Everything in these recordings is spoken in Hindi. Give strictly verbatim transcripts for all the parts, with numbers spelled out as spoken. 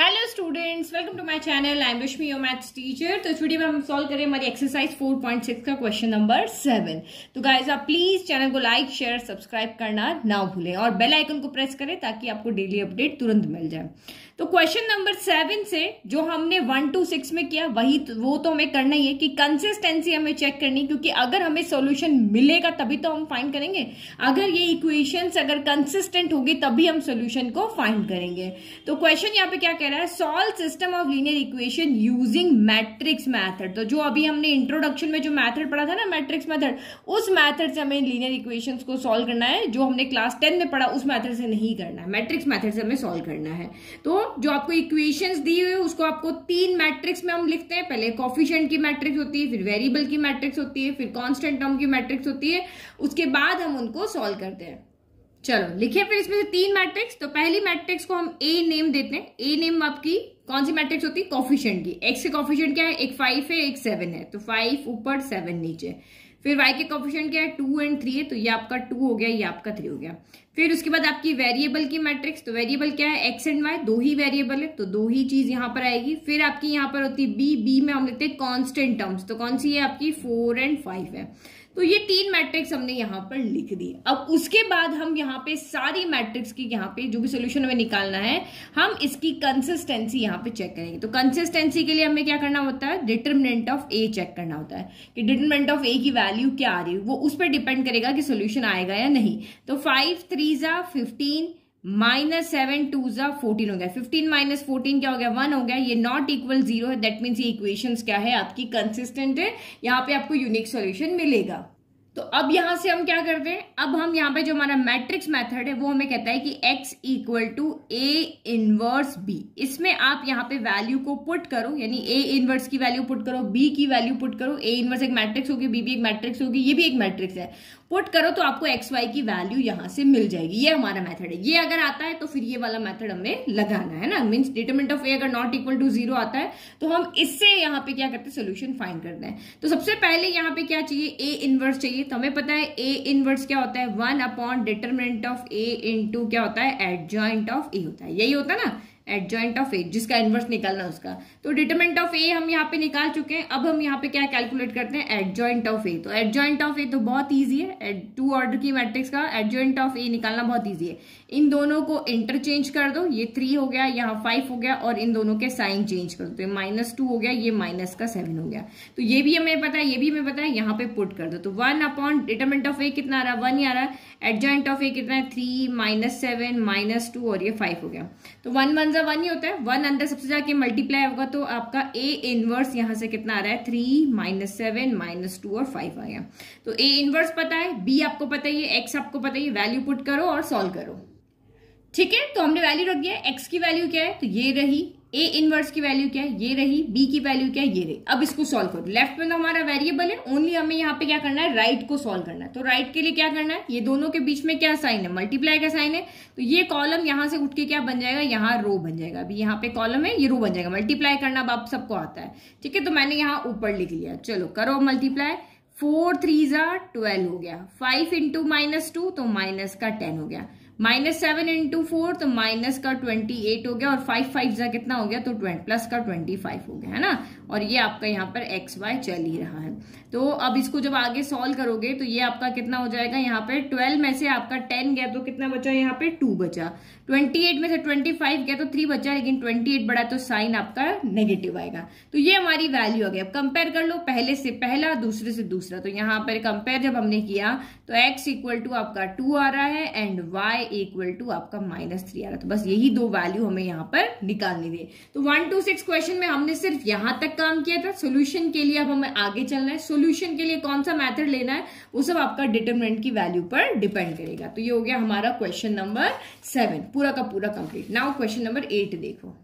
Hello students, welcome to my channel. I am Rashmi, your maths teacher. तो इस वीडियो में हम सॉल्व करें हमारी एक्सरसाइज फोर पॉइंट सिक्स का क्वेश्चन नंबर सेवन। तो गाइज आप प्लीज चैनल को लाइक शेयर सब्सक्राइब करना ना भूलें और बेल आइकन को प्रेस करें ताकि आपको डेली अपडेट तुरंत मिल जाए। तो क्वेश्चन नंबर सेवन से जो हमने वन टू सिक्स में किया वही वो तो हमें करना ही है कि कंसिस्टेंसी हमें चेक करनी, क्योंकि अगर हमें सोल्यूशन मिलेगा तभी तो हम फाइंड करेंगे। अगर ये इक्वेशंस अगर कंसिस्टेंट होगी तभी हम सोल्यूशन को फाइंड करेंगे। तो क्वेश्चन यहाँ पे क्या कह रहा है, solve system of linear equation using matrix method. तो जो अभी हमने इंट्रोडक्शन में जो मैथड पढ़ा था ना, मैट्रिक्स मैथड, उस मैथड से हमें लीनियर इक्वेशंस को सॉल्व करना है। जो हमने क्लास टेन में पढ़ा उस मैथड से नहीं करना है, मैट्रिक्स मैथड से हमें सॉल्व करना है। तो जो आपको इक्वेशंस दी हुई उसको आपको तीन मैट्रिक्स में हम लिखते हैं। पहले कोफिशिएंट की मैट्रिक्स होती है, फिर वेरिएबल की मैट्रिक्स होती है, फिर कांस्टेंट टर्म की मैट्रिक्स होती है, उसके बाद हम उनको सॉल्व करते हैं। चलो लिखिए फिर इसमें से तीन मैट्रिक्स। तो पहली मैट्रिक्स को हम ए नेम देते हैं। ए नेम आपकी कौन सी मैट्रिक्स होती है, कोफिशिएंट की। एक्स के कोफिशिएंट क्या है, एक फाइव है एक सेवन है, तो फाइव ऊपर सेवन नीचे। फिर वाई के कोफिशिएंट क्या है, टू एंड थ्री है, तो ये आपका टू हो गया, ये आपका थ्री हो गया। फिर उसके बाद आपकी वेरिएबल की मैट्रिक्स, तो वेरिएबल क्या है, एक्स एंड वाई, दो ही वेरिएबल है तो दो ही चीज यहाँ पर आएगी। फिर आपकी यहाँ पर होती है बी, बी में हम लेते हैं कांस्टेंट टर्म्स, तो कौन सी है आपकी, फोर एंड फाइव है। तो ये तीन मैट्रिक्स हमने यहाँ पर लिख दी। अब उसके बाद हम यहाँ पे सारी मैट्रिक्स की यहाँ पे जो भी सोल्यूशन हमें निकालना है हम इसकी कंसिस्टेंसी यहाँ पे चेक करेंगे। तो कंसिस्टेंसी के लिए हमें क्या करना होता है, डिटरमिनेंट ऑफ ए चेक करना होता है कि डिटरमिनेंट ऑफ ए की वैल्यू क्या आ रही है, वो उस पर डिपेंड करेगा कि सोल्यूशन आएगा या नहीं। तो फाइव थ्री जा फिफ्टीन माइनस सेवन टू जा फोर्टीन हो गया, फिफ्टीन माइनस फोर्टीन क्या हो गया, वन हो गया। ये नॉट इक्वल जीरो है, दैट मीन्स ये इक्वेशंस क्या है आपकी कंसिस्टेंट है, यहाँ पे आपको यूनिक सॉल्यूशन मिलेगा। तो अब यहाँ से हम क्या करते हैं, अब हम यहाँ पे जो हमारा मैट्रिक्स मेथड है वो हमें कहता है कि x equal to A inverse b, इसमें आप यहाँ पे वैल्यू को पुट करो, यानी a इनवर्स की वैल्यू पुट करो, b की वैल्यू पुट करो। a इनवर्स एक मैट्रिक्स होगी, b भी एक मैट्रिक्स होगी, ये भी एक मैट्रिक्स है, पुट करो तो आपको एक्स वाई की वैल्यू यहाँ से मिल जाएगी। ये हमारा मेथड है, ये अगर आता है तो फिर ये वाला मेथड हमें लगाना है ना, मीन्स डिटरमिनेंट ऑफ ए अगर नॉट इक्वल टू जीरो आता है तो हम इससे यहाँ पे क्या करते हैं, सोल्यूशन फाइंड करते हैं। तो सबसे पहले यहाँ पे क्या चाहिए, ए इनवर्स चाहिए। तो हमें पता है A इनवर्स क्या होता है, one upon determinant of A into क्या होता है, एडजॉइंट ऑफ A होता है, यही होता है ना, एडजॉइंट ऑफ ए, जिसका इनवर्स निकालना उसका। तो डिटरमिनेंट ऑफ ए हम यहाँ पे निकाल चुके हैं, अब हम यहाँ पे क्या कैलकुलेट करते हैं, एडजॉइंट ऑफ ए। तो एडजॉइंट ऑफ ए तो बहुत इजी है, टू ऑर्डर की मैट्रिक्स का एडजॉइंट ऑफ ए निकालना बहुत इजी है। इन दोनों को इंटरचेंज कर दो, ये थ्री हो गया, यहाँ फाइव हो गया, और इन दोनों के साइन चेंज कर दो, तो माइनस टू हो गया, ये माइनस का सेवन हो गया। तो ये भी हमें पता है, ये भी हमें पता है, यहाँ पे पुट कर दो। तो one upon determinant of A कितना आ रहा है, वन ही आ रहा है, एडजॉइंट ऑफ ए कितना है, three minus seven minus two, और ये फाइव हो गया। तो वन वन वन ही होता है, वन अंदर सबसे जाके मल्टीप्लाई होगा, तो आपका a इनवर्स यहाँ से कितना आ रहा है, three minus seven minus two और फाइव आ गया। तो a इनवर्स पता है, b आपको पता ही है, x आपको पता ही है, वैल्यू पुट करो और सॉल्व करो। ठीक है, तो हमने वैल्यू रख दिया, x की वैल्यू क्या है, तो ये रही, ए इनवर्स की वैल्यू क्या है, ये रही, बी की वैल्यू क्या है, ये रही। अब इसको सॉल्व करो, लेफ्ट में तो हमारा वेरिएबल है, ओनली हमें यहाँ पे क्या करना है, राइट right को सॉल्व करना है। तो राइट right के लिए क्या करना है, ये दोनों के बीच में क्या साइन है, मल्टीप्लाई का साइन है, तो ये कॉलम यहाँ से उठ के क्या बन जाएगा, यहाँ रो बन जाएगा। अभी यहाँ पे कॉलम है, ये रो बन जाएगा, मल्टीप्लाई करना अब आप सबको आता है। ठीक है, तो मैंने यहाँ ऊपर लिख लिया, चलो करो मल्टीप्लाई, फोर थ्री जा ट्वेल्व हो गया, फाइव इंटू माइनस टू तो माइनस का टेन हो गया, माइनस सेवन इंटू फोर तो माइनस का ट्वेंटी एट हो गया, और फाइव फाइव जा कितना हो गया, तो ट्वेंटी प्लस का ट्वेंटी फाइव हो गया, है ना। और ये आपका यहाँ पर एक्स वाई चल ही रहा है। तो अब इसको जब आगे सॉल्व करोगे तो ये आपका कितना हो जाएगा, यहाँ पे ट्वेल्व में से आपका टेन गया तो कितना बचा, यहाँ पे टू बचा, ट्वेंटी एट में से ट्वेंटी फाइव गया तो थ्री बचा, लेकिन ट्वेंटी एट बड़ा तो साइन आपका नेगेटिव आएगा। तो ये हमारी वैल्यू आ गई। अब कंपेयर कर लो, पहले से पहला दूसरे से दूसरा, तो यहाँ पर कंपेयर जब हमने किया तो एक्स इक्वल टू आपका टू आ रहा है एंड वाई इक्वल टू आपका माइनस थ्री आ रहा था। बस यही दो वैल्यू हमें यहाँ पर निकालनी थी। तो वन टू सिक्स क्वेश्चन में हमने सिर्फ यहाँ तक काम किया था। सॉल्यूशन के लिए अब हमें आगे चलना है, सॉल्यूशन के लिए कौन सा मेथड लेना है वो सब आपका डिटरमिनेंट की वैल्यू पर डिपेंड करेगा। तो ये हो गया हमारा क्वेश्चन नंबर सेवन, पूरा का पूरा complete. Now question number eight देखो।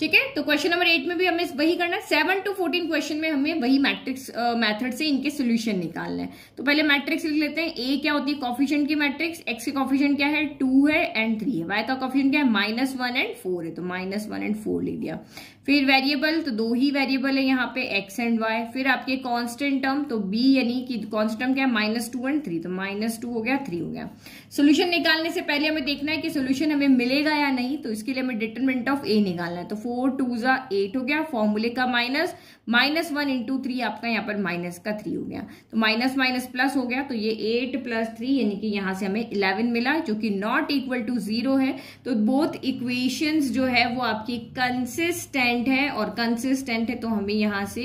ठीक है। तो क्वेश्चन नंबर एट में भी हमें वही करना है, सेवन टू फोर्टीन क्वेश्चन में हमें वही मैट्रिक्स मेथड से इनके सोल्यूशन निकालना है। तो पहले मैट्रिक्स लिख लेते हैं। ए क्या होती है, कॉफिशिएंट की मैट्रिक्स। एक्स का कॉफिशिएंट क्या है, टू है एंड थ्री है। वाई का कॉफिशिएंट क्या है, माइनस वन एंड फोर है, तो माइनस वन एंड फोर लिख दिया। फिर वेरिएबल, तो दो ही वेरिएबल है यहाँ पे, एक्स एंड वाई। फिर आपके कॉन्स्टेंट टर्म, तो बी यानी कि कॉन्स्टेंट टर्म क्या है, माइनस टू एंड थ्री, तो माइनस टू हो गया, थ्री हो गया। सोल्यूशन निकालने से पहले हमें देखना है कि सोल्यूशन हमें मिलेगा या नहीं, तो इसके लिए हमें डिटरमिनेंट ऑफ ए निकालना है। तो फोर टू जा एट हो गया, फॉर्मूले का minus, minus one into three आपका यहाँ पर माइनस का थ्री हो गया, तो माइनस माइनस प्लस हो गया, तो ये एट प्लस थ्री यानी कि यहाँ से हमें इलेवन मिला, जो कि नॉट इक्वल टू जीरो है। तो बोथ इक्वेशंस जो है वो आपकी कंसिस्टेंट है, और कंसिस्टेंट है तो हमें यहाँ से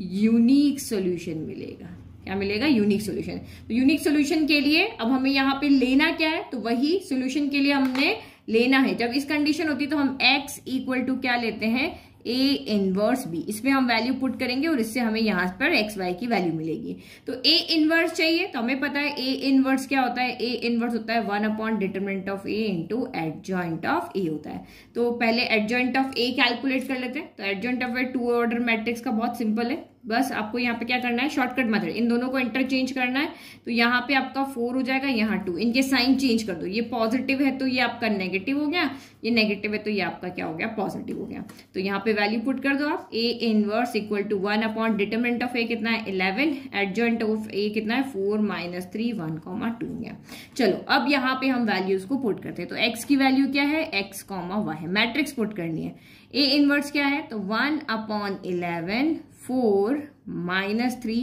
यूनिक सोल्यूशन मिलेगा। क्या मिलेगा, यूनिक सोल्यूशन। तो यूनिक सोल्यूशन के लिए अब हमें यहाँ पे लेना क्या है, तो वही सोल्यूशन के लिए हमने लेना है। जब इस कंडीशन होती है तो हम x इक्वल टू क्या लेते हैं, a इनवर्स b, इसमें हम वैल्यू पुट करेंगे और इससे हमें यहाँ पर x y की वैल्यू मिलेगी। तो a इनवर्स चाहिए, तो हमें पता है a इनवर्स क्या होता है, a इनवर्स होता है one upon determinant of a into adjoint of a होता है। तो पहले एडजॉइंट ऑफ a कैलकुलेट कर लेते हैं। तो adjoint of a two order matrix का बहुत सिंपल है, बस आपको यहाँ पे क्या करना है, शॉर्टकट मेथड, इन दोनों को इंटरचेंज करना है। तो यहाँ पे आपका फोर हो जाएगा, यहाँ टू, इनके साइन चेंज कर दो, ये पॉजिटिव है तो ये आपका नेगेटिव हो गया, ये नेगेटिव है तो ये आपका क्या हो गया, पॉजिटिव हो गया। तो यहाँ पे वैल्यू पुट कर दो आप, A inverse equal to one upon determinant of A कितना है, इलेवन, एडजॉइंट ऑफ ए कितना है, four minus three, one comma two हो गया। चलो अब यहाँ पे हम वैल्यूज को पुट करते हैं। तो एक्स की वैल्यू क्या है, एक्स कॉमा वाई है, मैट्रिक्स पुट करनी है। ए इनवर्स क्या है, तो one upon eleven, four minus three,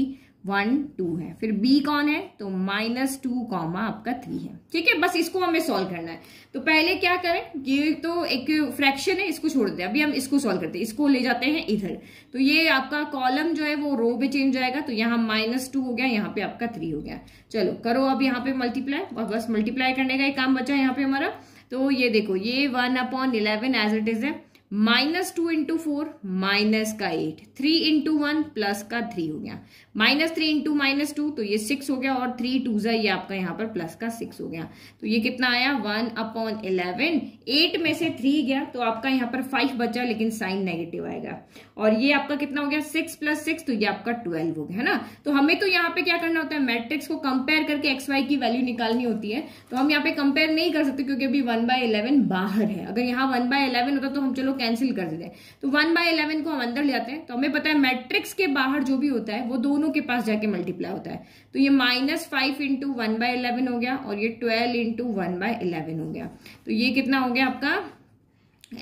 one two है। फिर b कौन है, तो माइनस टू कॉमा आपका थ्री है। ठीक है, बस इसको हमें सॉल्व करना है। तो पहले क्या करें, ये तो एक फ्रैक्शन है, इसको छोड़ देते हैं, अभी हम इसको सॉल्व करते हैं, इसको ले जाते हैं इधर। तो ये आपका कॉलम जो है वो रो में चेंज जाएगा, तो यहाँ माइनस टू हो गया, यहाँ पे आपका थ्री हो गया। चलो करो अब यहाँ पे मल्टीप्लाई, बस मल्टीप्लाई करने का एक काम बचा है यहाँ पे हमारा। तो ये देखो, ये one upon eleven as it is है, minus two into four minus का eight, three into one plus का थ्री हो गया, minus three into minus two तो ये सिक्स हो गया, और थ्री टू जा ये आपका यहाँ पर प्लस का सिक्स हो गया। तो ये कितना आया, वन अपॉन इलेवन, एट में से थ्री गया तो आपका यहाँ पर फाइव बचा, लेकिन साइन नेगेटिव आएगा। और ये आपका कितना हो गया, सिक्स प्लस सिक्स, तो ये आपका ट्वेल्व हो गया, है ना। तो हमें तो यहाँ पे क्या करना होता है, मैट्रिक्स को कंपेयर करके एक्स वाई की वैल्यू निकालनी होती है। तो हम यहाँ पे कंपेयर नहीं कर सकते क्योंकि अभी वन बाय इलेवन बाहर है। अगर यहाँ वन बाय इलेवन होता तो हम चलो कैंसिल कर देते हैं। तो वन बाय इलेवन को हम अंदर ले आते हैं। तो हमें पता है मैट्रिक्स के बाहर जो भी होता है वो दोनों के पास जाके मल्टीप्लाई होता है। तो ये minus five into one by eleven हो गया, और ये twelve into one by eleven हो गया। तो ये कितना हो गया आपका,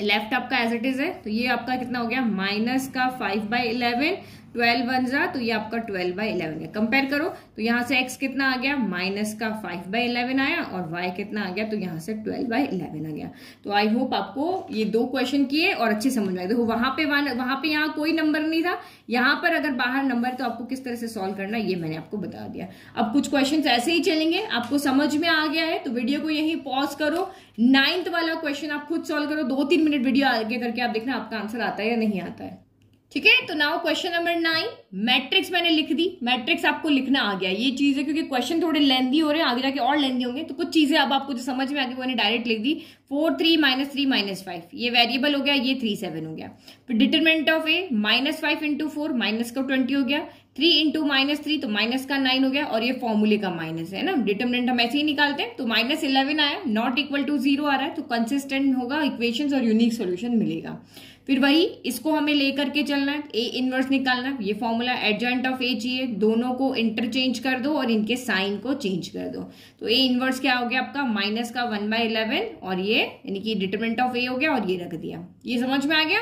लेफ्ट आपका एज इट इज है, तो ये आपका कितना हो गया, माइनस का five by eleven, twelve one जा तो ये आपका ट्वेल्व बाय इलेवन है। कंपेयर करो, तो यहाँ से x कितना आ गया, माइनस का फाइव बाय इलेवन आया, और y कितना आ गया, तो यहाँ से ट्वेल्व बाय इलेवन आ गया। तो आई होप आपको ये दो क्वेश्चन किए और अच्छे समझ में आए। देखो वहां पे वन, वहां पे यहाँ कोई नंबर नहीं था, यहाँ पर अगर बाहर नंबर तो आपको किस तरह से सॉल्व करना ये मैंने आपको बता दिया। अब कुछ क्वेश्चन ऐसे ही चलेंगे, आपको समझ में आ गया है तो वीडियो को यहीं पॉज करो, नाइन्थ वाला क्वेश्चन आप खुद सॉल्व करो, दो तीन मिनट वीडियो आगे करके आप देखना आपका आंसर आता है या नहीं आता है। ठीक है, तो now question number nine, matrix मैंने लिख दी, मैट्रिक्स आपको लिखना आ गया, ये चीज है। क्योंकि क्वेश्चन थोड़े लेंदी हो रहे हैं, आगे जाके और लेंदी होंगे, तो कुछ चीजें अब आपको जो समझ में आ गई वो मैंने डायरेक्ट लिख दी। Four three minus three minus five, ये वेरिएबल हो गया, ये थ्री सेवन हो गया। फिर determinant of A minus five into four minus का ट्वेंटी हो गया, थ्री इंटू माइनस थ्री तो माइनस का नाइन हो गया, और ये फॉर्मूले का माइनस है ना, डिटरमिनेंट हम ऐसे ही निकालते हैं। तो माइनस इलेवन आया, नॉट इक्वल टू जीरो आ रहा है, तो कंसिस्टेंट होगा इक्वेशंस और यूनिक सोल्यूशन मिलेगा। फिर वही इसको हमें लेकर के चलना है, ए इनवर्स निकालना, ये फॉर्मूला एडजॉइंट ऑफ ए चाहिए, दोनों को इंटरचेंज कर दो और इनके साइन को चेंज कर दो। तो ए इनवर्स क्या हो गया आपका, माइनस का वन बाय इलेवन, और ये यानी कि डिटरमिनेंट ऑफ ए हो गया, और ये रख दिया। ये समझ में आ गया।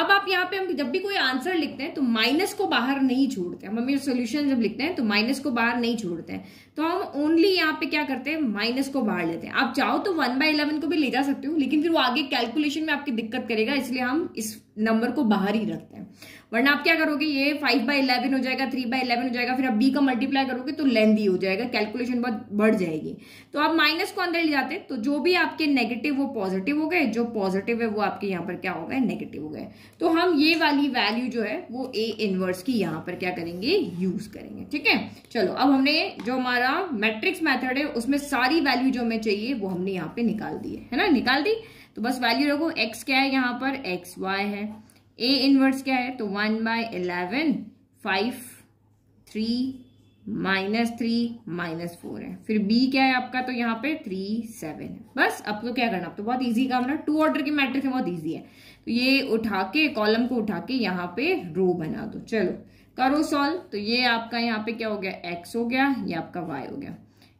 अब आप यहाँ पे हम जब भी कोई आंसर लिखते हैं तो माइनस को बाहर नहीं छोड़ते, हम हमें सोल्यूशन जब लिखते हैं तो माइनस को बाहर नहीं छोड़ते हैं, तो हम ओनली यहाँ पे क्या करते हैं, माइनस को बाहर लेते हैं। आप चाहो तो वन बाय इलेवन को भी ले जा सकते हो, लेकिन फिर वो आगे कैलकुलेशन में आपकी दिक्कत करेगा, इसलिए हम इस नंबर को बाहर ही रखते हैं। वरना आप क्या करोगे, ये फाइव बाय इलेवन हो जाएगा, थ्री बाय इलेवन हो जाएगा, फिर आप बी का मल्टीप्लाई करोगे तो लेंदी हो जाएगा, कैलकुलेशन बहुत बढ़ जाएगी। तो आप माइनस को अंदर ले जाते, तो जो भी आपके नेगेटिव वो पॉजिटिव हो गए, जो पॉजिटिव है वो आपके यहाँ पर क्या हो गए, नेगेटिव हो गए। तो हम ये वाली वैल्यू जो है वो ए इनवर्स की यहाँ पर क्या करेंगे, यूज करेंगे। ठीक है, चलो अब हमने जो हमारा मैट्रिक्स मेथड है उसमें सारी वैल्यू जो हमें चाहिए वो हमने यहाँ पे निकाल दी है, है ना, निकाल दी। तो बस वैल्यू रखो, x क्या है यहाँ पर, एक्स वाई है। ए इनवर्स क्या है, तो one by eleven, five, three minus three minus four है। फिर बी क्या है आपका, तो यहाँ पे थ्री सेवन है। बस अब तो क्या करना, अब तो बहुत इजी काम ना, टू ऑर्डर की मैट्रिक्स है, बहुत इजी है। तो ये उठा के, कॉलम को उठा के यहाँ पे रो बना दो। चलो करो सॉल्व। तो ये आपका यहाँ पे क्या हो गया, एक्स हो गया, ये आपका वाई हो गया,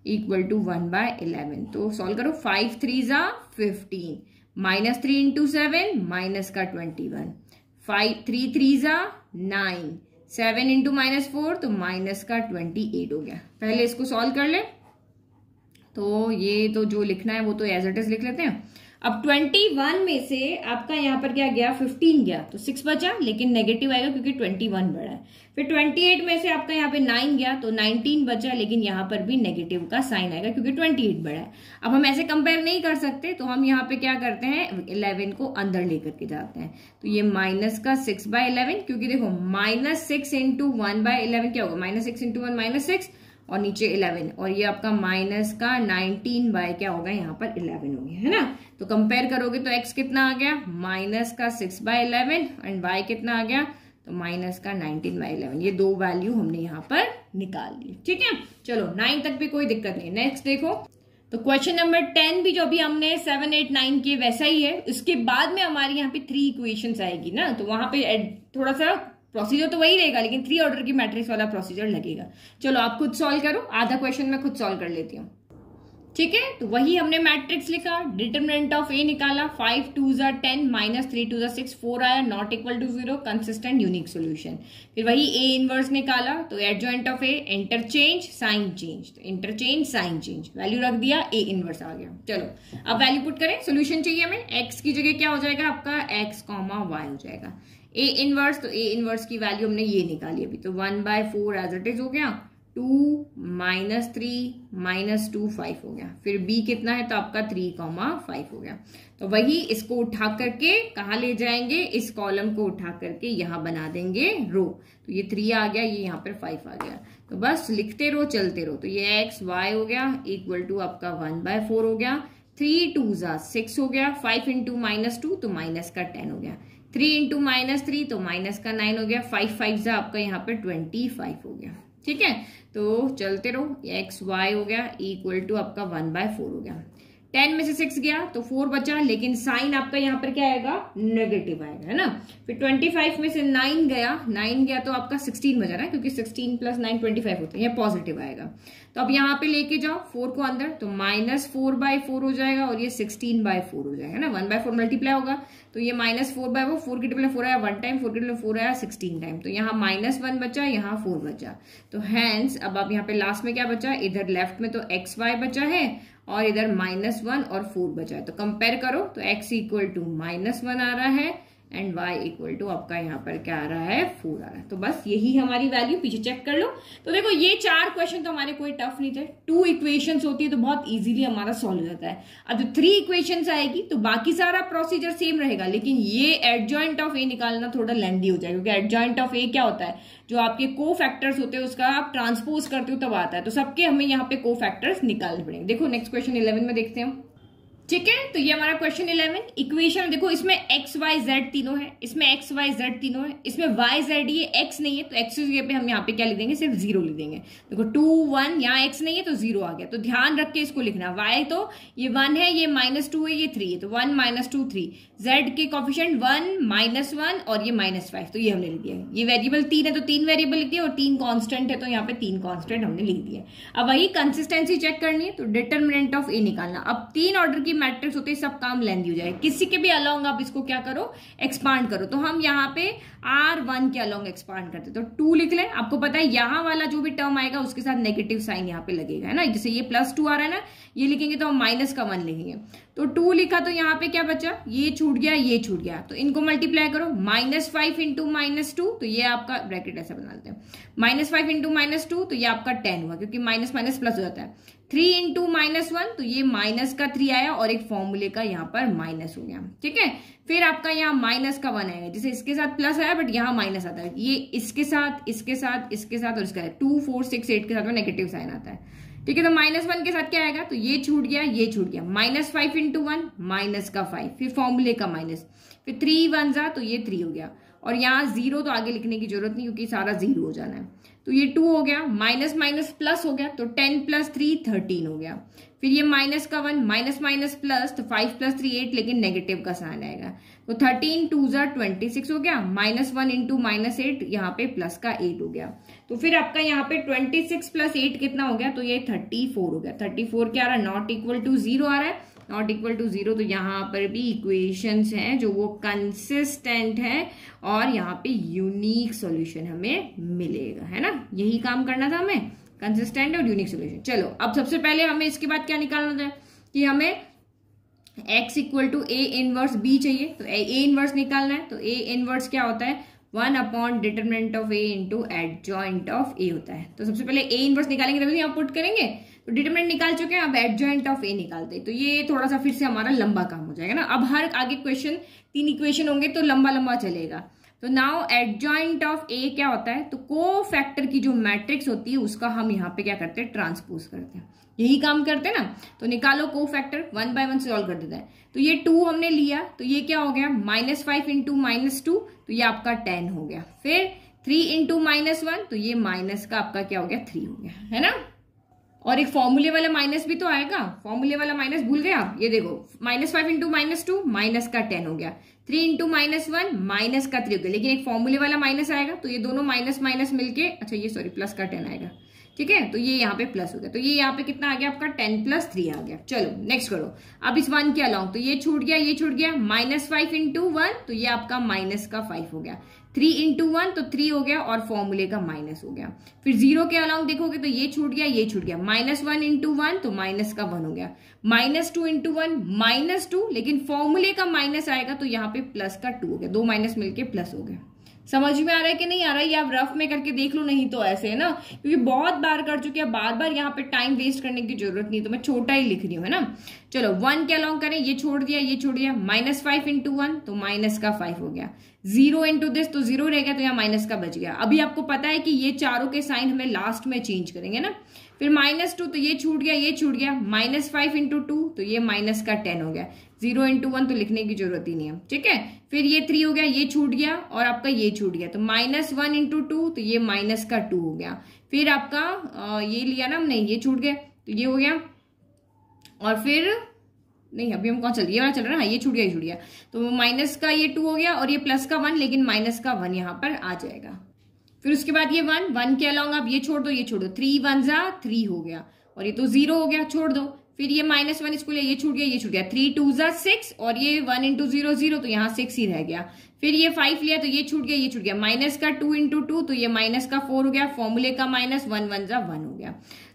equal to one by eleven. तो सॉल्व करो, फाइव थ्री जा fifteen, minus three into seven, minus का twenty one, five three three जा nine, seven into minus four, तो माइनस का ट्वेंटी एट हो गया। पहले इसको सॉल्व कर ले। तो ये तो जो लिखना है वो तो एज इट इज लिख लेते हैं। अब ट्वेंटी वन में से आपका यहाँ पर क्या गया, फिफ्टीन गया, तो सिक्स बचा, लेकिन नेगेटिव आएगा क्योंकि ट्वेंटी वन बड़ा है। फिर ट्वेंटी एट में से आपका यहाँ पे नाइन गया, तो नाइनटीन बचा, लेकिन यहाँ पर भी नेगेटिव का साइन आएगा क्योंकि ट्वेंटी एट बड़ा है। अब हम ऐसे कंपेयर नहीं कर सकते, तो हम यहाँ पे क्या करते हैं, इलेवन को अंदर लेकर के जाते हैं। तो ये माइनस का सिक्स बाय इलेवन, क्योंकि देखो minus six into one by eleven क्या होगा, minus six into one minus six, और नीचे इलेवन, और ये आपका माइनस का नाइनटीन बाय क्या होगा यहाँ पर, इलेवन हो गया है ना। तो कंपेयर करोगे तो एक्स कितना आ गया, माइनस का six by eleven, and y कितना आ गया, तो माइनस का नाइनटीन बाय इलेवन। ये दो वैल्यू हमने यहाँ पर निकाल ली। ठीक है, चलो नाइन तक भी कोई दिक्कत नहीं। नेक्स्ट देखो, तो क्वेश्चन नंबर टेन भी जो अभी हमने सेवन एट नाइन किए वैसा ही है। उसके बाद में हमारे यहाँ पे थ्री इक्वेशंस आएगी ना, तो वहां पे थोड़ा सा प्रोसीजर तो वही रहेगा, लेकिन थ्री ऑर्डर की मैट्रिक्स वाला प्रोसीजर लगेगा। चलो आप खुद सॉल्व करो, आधा क्वेश्चन मैं खुद सॉल्व कर लेती हूँ। ठीक है, तो वही हमने मैट्रिक्स लिखा, डिटरमिनेंट ऑफ ए निकाला, फाइव टू जार टेन, माइनस थ्री टू जार सिक्स, फोर आया, not equal to zero, consistent unique solution. फिर वही ए इनवर्स निकाला, तो adjoint of A, interchange sign change, तो इंटरचेंज साइन चेंज, वैल्यू रख दिया, ए इनवर्स आ गया। चलो अब वैल्यू पुट करें, सोल्यूशन चाहिए हमें। एक्स की जगह क्या हो जाएगा आपका, एक्स कॉमा वाई हो जाएगा। ए इनवर्स, तो ए इनवर्स की वैल्यू हमने ये निकाली अभी, तो one by four as it is हो गया, two minus three minus two five हो गया। फिर बी कितना है, तो आपका थ्री कॉमा फाइव हो गया। तो वही इसको उठा करके कहाँ ले जाएंगे, इस कॉलम को उठा करके यहाँ बना देंगे रो। तो ये थ्री आ गया, ये यहाँ पर फाइव आ गया। तो बस लिखते रहो, चलते रहो। तो ये एक्स वाई हो गया, इक्वल टू आपका वन बाय फोर हो गया, थ्री टू जा सिक्स हो गया, फाइव इंटू माइनस टू, तो माइनस का टेन हो गया, थ्री इंटू माइनस थ्री, तो माइनस का नाइन हो गया, फाइव फाइव जा आपका यहाँ पर ट्वेंटी फाइव हो गया। ठीक है, तो चलते रहो, एक्स वाई हो गया, इक्वल टू आपका वन बाय फोर हो गया। टेन में से सिक्स गया, तो फोर बचा, लेकिन साइन आपका यहाँ पर क्या आएगा, नेगेटिव आएगा, है ना। फिर ट्वेंटी फाइव में से नाइन गया, नाइन गया तो आपका सिक्सटीन बचा ना, क्योंकि sixteen plus nine twenty five होता है, यह पॉजिटिव आएगा। तो अब यहाँ पे लेके जाओ फोर को अंदर, तो माइनस फोर बाय फोर हो जाएगा, और ये सिक्सटीन बाय फोर हो जाएगा, है ना। वन बाय फोर मल्टीप्लाई होगा, तो ये माइनस फोर बाय वो, फोर के टिप्पणी फोर आया वन टाइम, फोर के टिप्पणी फोर आया सिक्सटीन टाइम। तो यहाँ माइनस वन बचा, यहाँ फोर बचा। तो हैंस अब आप यहाँ पे लास्ट में क्या बचा, इधर लेफ्ट में तो एक्स वाई बचा है, और इधर माइनस वन और फोर बचा है। तो कंपेयर करो, तो x equal to minus one आ रहा है, एंड y इक्वल टू आपका यहाँ पर क्या आ रहा है, फोर आ रहा है। तो बस यही हमारी वैल्यू, पीछे चेक कर लो। तो देखो ये चार क्वेश्चन तो हमारे कोई टफ नहीं थे। टू इक्वेशंस होती है तो बहुत इजीली हमारा सॉल्व हो जाता है। अब जो थ्री इक्वेशंस आएगी तो बाकी सारा प्रोसीजर सेम रहेगा, लेकिन ये एडजॉइंट ऑफ ए निकालना थोड़ा लेंदी हो जाएगा, क्योंकि एडजॉइंट ऑफ ए क्या होता है, जो आपके को फैक्टर्स होते हैं उसका आप ट्रांसपोज करते हो तब आता है। तो सबके हमें यहाँ पे को फैक्टर्स निकालने पड़ेंगे। देखो नेक्स्ट क्वेश्चन इलेवन में देखते हैं। ठीक है, तो ये हमारा क्वेश्चन इलेवन इक्वेशन। देखो इसमें एक्स वाई जेड तीनों है, इसमें एक्स वाई जेड तीनों है, इसमें वाई जेड ये एक्स नहीं है, तो एक्स की जगह पे हम यहाँ पे क्या लिख देंगे, सिर्फ जीरो लिख देंगे। देखो टू वन, यहाँ एक्स नहीं है तो जीरो आ गया। तो ध्यान रख के इसको लिखना, वाई तो ये वन है, ये माइनस टू है, ये थ्री है, तो one minus two three, z के कॉफिशिएंट वन माइनस वन और ये माइनस फाइव, तो ये हमने लिख दिया। ये वेरिएबल तीन है तो तीन वेरिएबल लिख दिया, और तीन कॉन्स्टेंट है तो यहाँ पे तीन कॉन्स्टेंट हमने लिख दिया। अब वही कंसिस्टेंसी चेक करनी है, तो डिटरमिनेंट ऑफ ए निकालना। अब तीन ऑर्डर की मैट्रिक्स होते सब काम लेंदी हो जाएगा, किसी के भी अलाउंग आप इसको क्या करो, एक्सपांड करो। तो हम यहाँ पे आर वन के अलाउंग एक्सपांड करते, तो टू लिख लें। आपको पता है यहाँ वाला जो भी टर्म आएगा उसके साथ नेगेटिव साइन यहाँ पे लगेगा, है ना। जैसे ये प्लस टू आ रहा है ना, ये लिखेंगे तो हम माइनस का वन लिखेंगे। तो टू लिखा, तो यहाँ पे क्या बचा, ये छूट गया, ये छूट गया, तो इनको मल्टीप्लाई करो, minus five into minus two, तो ये आपका ब्रैकेट ऐसा बना लेते हैं, minus five into minus two, तो ये आपका टेन हुआ, क्योंकि माइनस माइनस प्लस हो जाता है। थ्री इंटू माइनस वन, तो ये माइनस का थ्री आया, और एक फॉर्मूले का यहाँ पर माइनस हो गया। ठीक है, फिर आपका यहाँ माइनस का वन आएगा, जैसे इसके साथ प्लस आया बट यहाँ माइनस आता है, ये इसके साथ इसके साथ इसके साथ और इसका टू फोर सिक्स एट के साथ में नेगेटिव साइन आता है। ठीक है, तो माइनस वन के साथ क्या आएगा, तो ये छूट गया ये छूट गया, minus five into one minus का फाइव, फिर फॉर्मूले का माइनस, फिर थ्री वन जा तो ये थ्री हो गया, और यहाँ जीरो तो आगे लिखने की जरूरत नहीं क्योंकि सारा जीरो हो जाना है, तो ये टू हो गया, माइनस माइनस प्लस हो गया, तो टेन प्लस थ्री थर्टीन हो गया, फिर ये माइनस का वन, माइनस माइनस प्लस तो फाइव प्लस थ्री एट, लेकिन नेगेटिव का साइन आएगा, तो थर्टीन टू जा ट्वेंटी सिक्स हो गया, minus one into minus eight यहाँ पे प्लस का एट हो गया, तो फिर आपका यहाँ पे ट्वेंटी सिक्स प्लस एट कितना हो गया, तो ये थर्टी फोर हो गया, थर्टी फोर क्या आ रहा है, नॉट इक्वल टू जीरो आ रहा है, नॉट इक्वल टू जीरो, तो यहाँ पर भी इक्वेशंस हैं जो वो कंसिस्टेंट है और यहाँ पे यूनिक सॉल्यूशन हमें मिलेगा, है ना, यही काम करना था हमें, कंसिस्टेंट और यूनिक सॉल्यूशन। चलो अब सबसे पहले हमें इसके बाद क्या निकालना था, कि हमें x equal to A inverse B चाहिए, तो a इनवर्स निकालना है, तो a इनवर्स क्या होता है, one upon determinant of A into adjoint of A होता है, तो सबसे पहले a इनवर्स निकालेंगे तभी यहाँ पुट करेंगे, तो डिटरमिनेंट निकाल चुके हैं, अब एडजॉइंट ऑफ ए निकालते हैं, तो ये थोड़ा सा फिर से हमारा लंबा काम हो जाएगा ना, अब हर आगे क्वेश्चन तीन इक्वेशन होंगे तो लंबा लंबा चलेगा, तो नाउ एडजॉइंट ऑफ ए क्या होता है, तो को फैक्टर की जो मैट्रिक्स होती है उसका हम यहाँ पे क्या करते हैं, ट्रांसपोज करते हैं, यही काम करते हैं ना, तो निकालो cofactor, one by one solve कर देता है, तो ये टू हमने लिया, तो ये क्या हो गया, minus five into minus two, तो ये आपका टेन हो गया, फिर थ्री इंटू माइनस वन, तो ये माइनस का आपका क्या हो गया, थ्री हो गया, है ना, और एक फॉर्मूले वाला माइनस भी तो आएगा, फॉर्मूले वाला माइनस भूल गए आप, ये देखो minus five into minus two minus का टेन हो गया, three into minus one minus का थ्री हो गया, लेकिन एक फॉर्मूले वाला माइनस आएगा, तो ये दोनों माइनस माइनस मिलके, अच्छा ये सॉरी प्लस का टेन आएगा, ठीक है, तो ये यहाँ पे प्लस हो गया, तो ये यहाँ पे कितना आ गया आपका टेन प्लस थ्री आ गया। चलो नेक्स्ट करो, अब इस वन के अलाउ, तो ये छूट गया ये छूट गया, माइनस फाइव इंटू वन, तो ये आपका माइनस का फाइव हो गया, थ्री इंटू वन तो थ्री हो गया और फॉर्मूले का माइनस हो गया, फिर जीरो के अलाउ देखोगे तो ये छूट गया ये छूट गया, माइनस वन इंटू वन तो माइनस का वन हो गया, minus two into one minus two, लेकिन फॉर्मूले का माइनस आएगा, तो यहाँ पे प्लस का टू हो गया, दो माइनस मिलके प्लस हो गया। समझ में आ रहा है कि नहीं आ रहा है, ये आप रफ में करके देख लो, नहीं तो ऐसे है ना, क्योंकि बहुत बार कर चुके हैं, बार बार यहाँ पे टाइम वेस्ट करने की जरूरत नहीं, तो मैं छोटा ही लिख रही हूँ, है ना। चलो वन के अलाउ करें, ये छोड़ दिया ये छोड़ दिया, माइनस फाइव इंटू वन तो माइनस का फाइव हो गया, जीरो इंटू दिस तो जीरो रह गया, तो यहाँ माइनस का बच गया। अभी आपको पता है कि ये चारों के साइन हमें लास्ट में चेंज करेंगे ना। फिर माइनस टू तो ये छूट गया ये छूट गया, माइनस फाइव इंटू टू तो ये माइनस का टेन हो गया, जीरो इंटू वन तो लिखने की जरूरत ही नहीं है, ठीक है। फिर ये थ्री हो गया ये छूट गया और आपका ये छूट गया, तो माइनस वन इंटू टू तो ये माइनस का टू हो गया। फिर आपका आ, ये लिया ना हमने, ये छूट गया तो ये हो गया, और फिर नहीं अभी हम कौन चल ये वाला चल रहा है ना, ये छूट गया ये छूट गया तो माइनस का ये टू हो गया और ये प्लस का वन, लेकिन माइनस का वन यहाँ पर आ जाएगा। फिर उसके बाद ये वन वन के अलाउंग आप ये छोड़ दो ये छोड़ दो, थ्री वन जा थ्री हो गया और ये तो जीरो हो गया, छोड़ दो। फिर ये माइनस वन इसको ले, ये छूट गया ये छूट गया, थ्री टू जा सिक्स और ये वन इंटू जीरो जीरो तो यहाँ सिक्स ही रह गया। फिर ये फाइव लिया तो ये छूट गया ये छूट गया, माइनस का टू इंटू टू तो ये माइनस का फोर हो गया, फॉर्मूले का माइनस वन वन जा वन हो गया।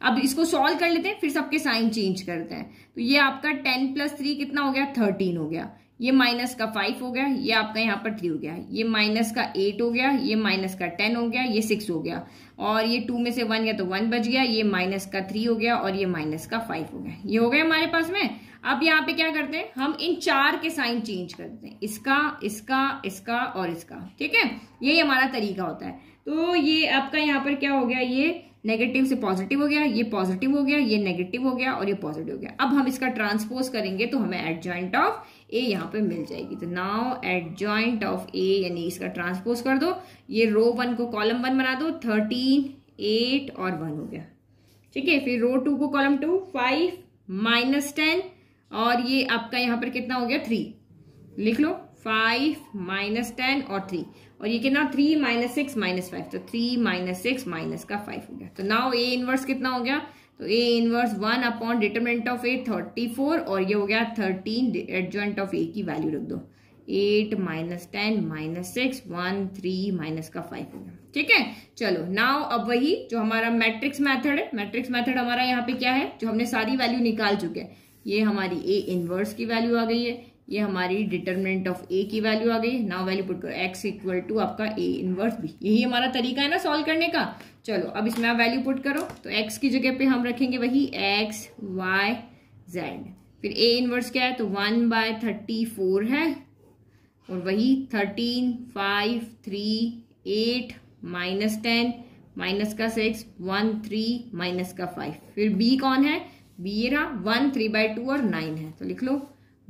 अब इसको सॉल्व कर लेते हैं, फिर सबके साइन चेंज करते हैं, तो ये आपका टेन प्लस थ्री कितना हो गया, थर्टीन हो गया, ये माइनस का फाइव हो गया, ये आपका यहाँ पर थ्री हो गया, ये माइनस का एट हो गया, ये माइनस का टेन हो गया, ये सिक्स हो गया और ये टू में से वन गया तो वन बच गया, ये माइनस का थ्री हो गया और ये माइनस का फाइव हो गया। ये हो गया हमारे पास में। अब यहाँ पे क्या करते हैं, हम इन चार के साइन चेंज करते हैं, इसका इसका इसका और इसका, ठीक है, यही हमारा तरीका होता है। तो ये आपका यहाँ पर क्या हो गया, ये नेगेटिव से पॉजिटिव हो गया, ये पॉजिटिव हो गया, ये नेगेटिव हो गया और ये पॉजिटिव हो गया। अब हम इसका ट्रांसपोज करेंगे तो हमें एडजॉइंट ऑफ ए यहाँ पे मिल जाएगी। तो नाउ एडजॉइंट ऑफ ए यानी इसका ट्रांसपोज कर दो, ये रो वन को कॉलम वन बना दो, थर्टीन एट और वन हो गया, ठीक है। फिर रो टू को column two, five minus ten और ये आपका यहाँ पर कितना हो गया, थ्री लिख लो, फाइव माइनस टेन और थ्री और ये कितना, three minus six minus five तो थ्री माइनस सिक्स माइनस का फाइव हो गया। तो नाउ ए इनवर्स कितना हो गया, तो A inverse one upon determinant of A thirty four और ये हो गया थर्टीन, एडजॉइंट ऑफ ए की वैल्यू रख दो, eight minus ten minus six one three minus का फाइव हो गया, ठीक है। चलो नाउ अब वही जो हमारा मैट्रिक्स मैथड है, मैट्रिक्स मैथड हमारा यहाँ पे क्या है, जो हमने सारी वैल्यू निकाल चुके हैं, ये हमारी ए इनवर्स की वैल्यू आ गई है, ये हमारी डिटरमिनेंट ऑफ ए की वैल्यू आ गई, नाउ वैल्यू पुट करो, एक्स इक्वल टू आपका ए इनवर्स बी, यही हमारा तरीका है ना सॉल्व करने का। चलो अब इसमें आप वैल्यू पुट करो, तो एक्स की जगह पे हम रखेंगे वही एक्स वाई जेड, फिर ए इनवर्स क्या है, तो वन बाय थर्टी फोर है और वही thirteen five three eight minus ten minus का सिक्स, वन थ्री माइनस का फाइव, फिर बी कौन है, बी ये रहा वन थ्री बाय टू और नाइन है, तो लिख लो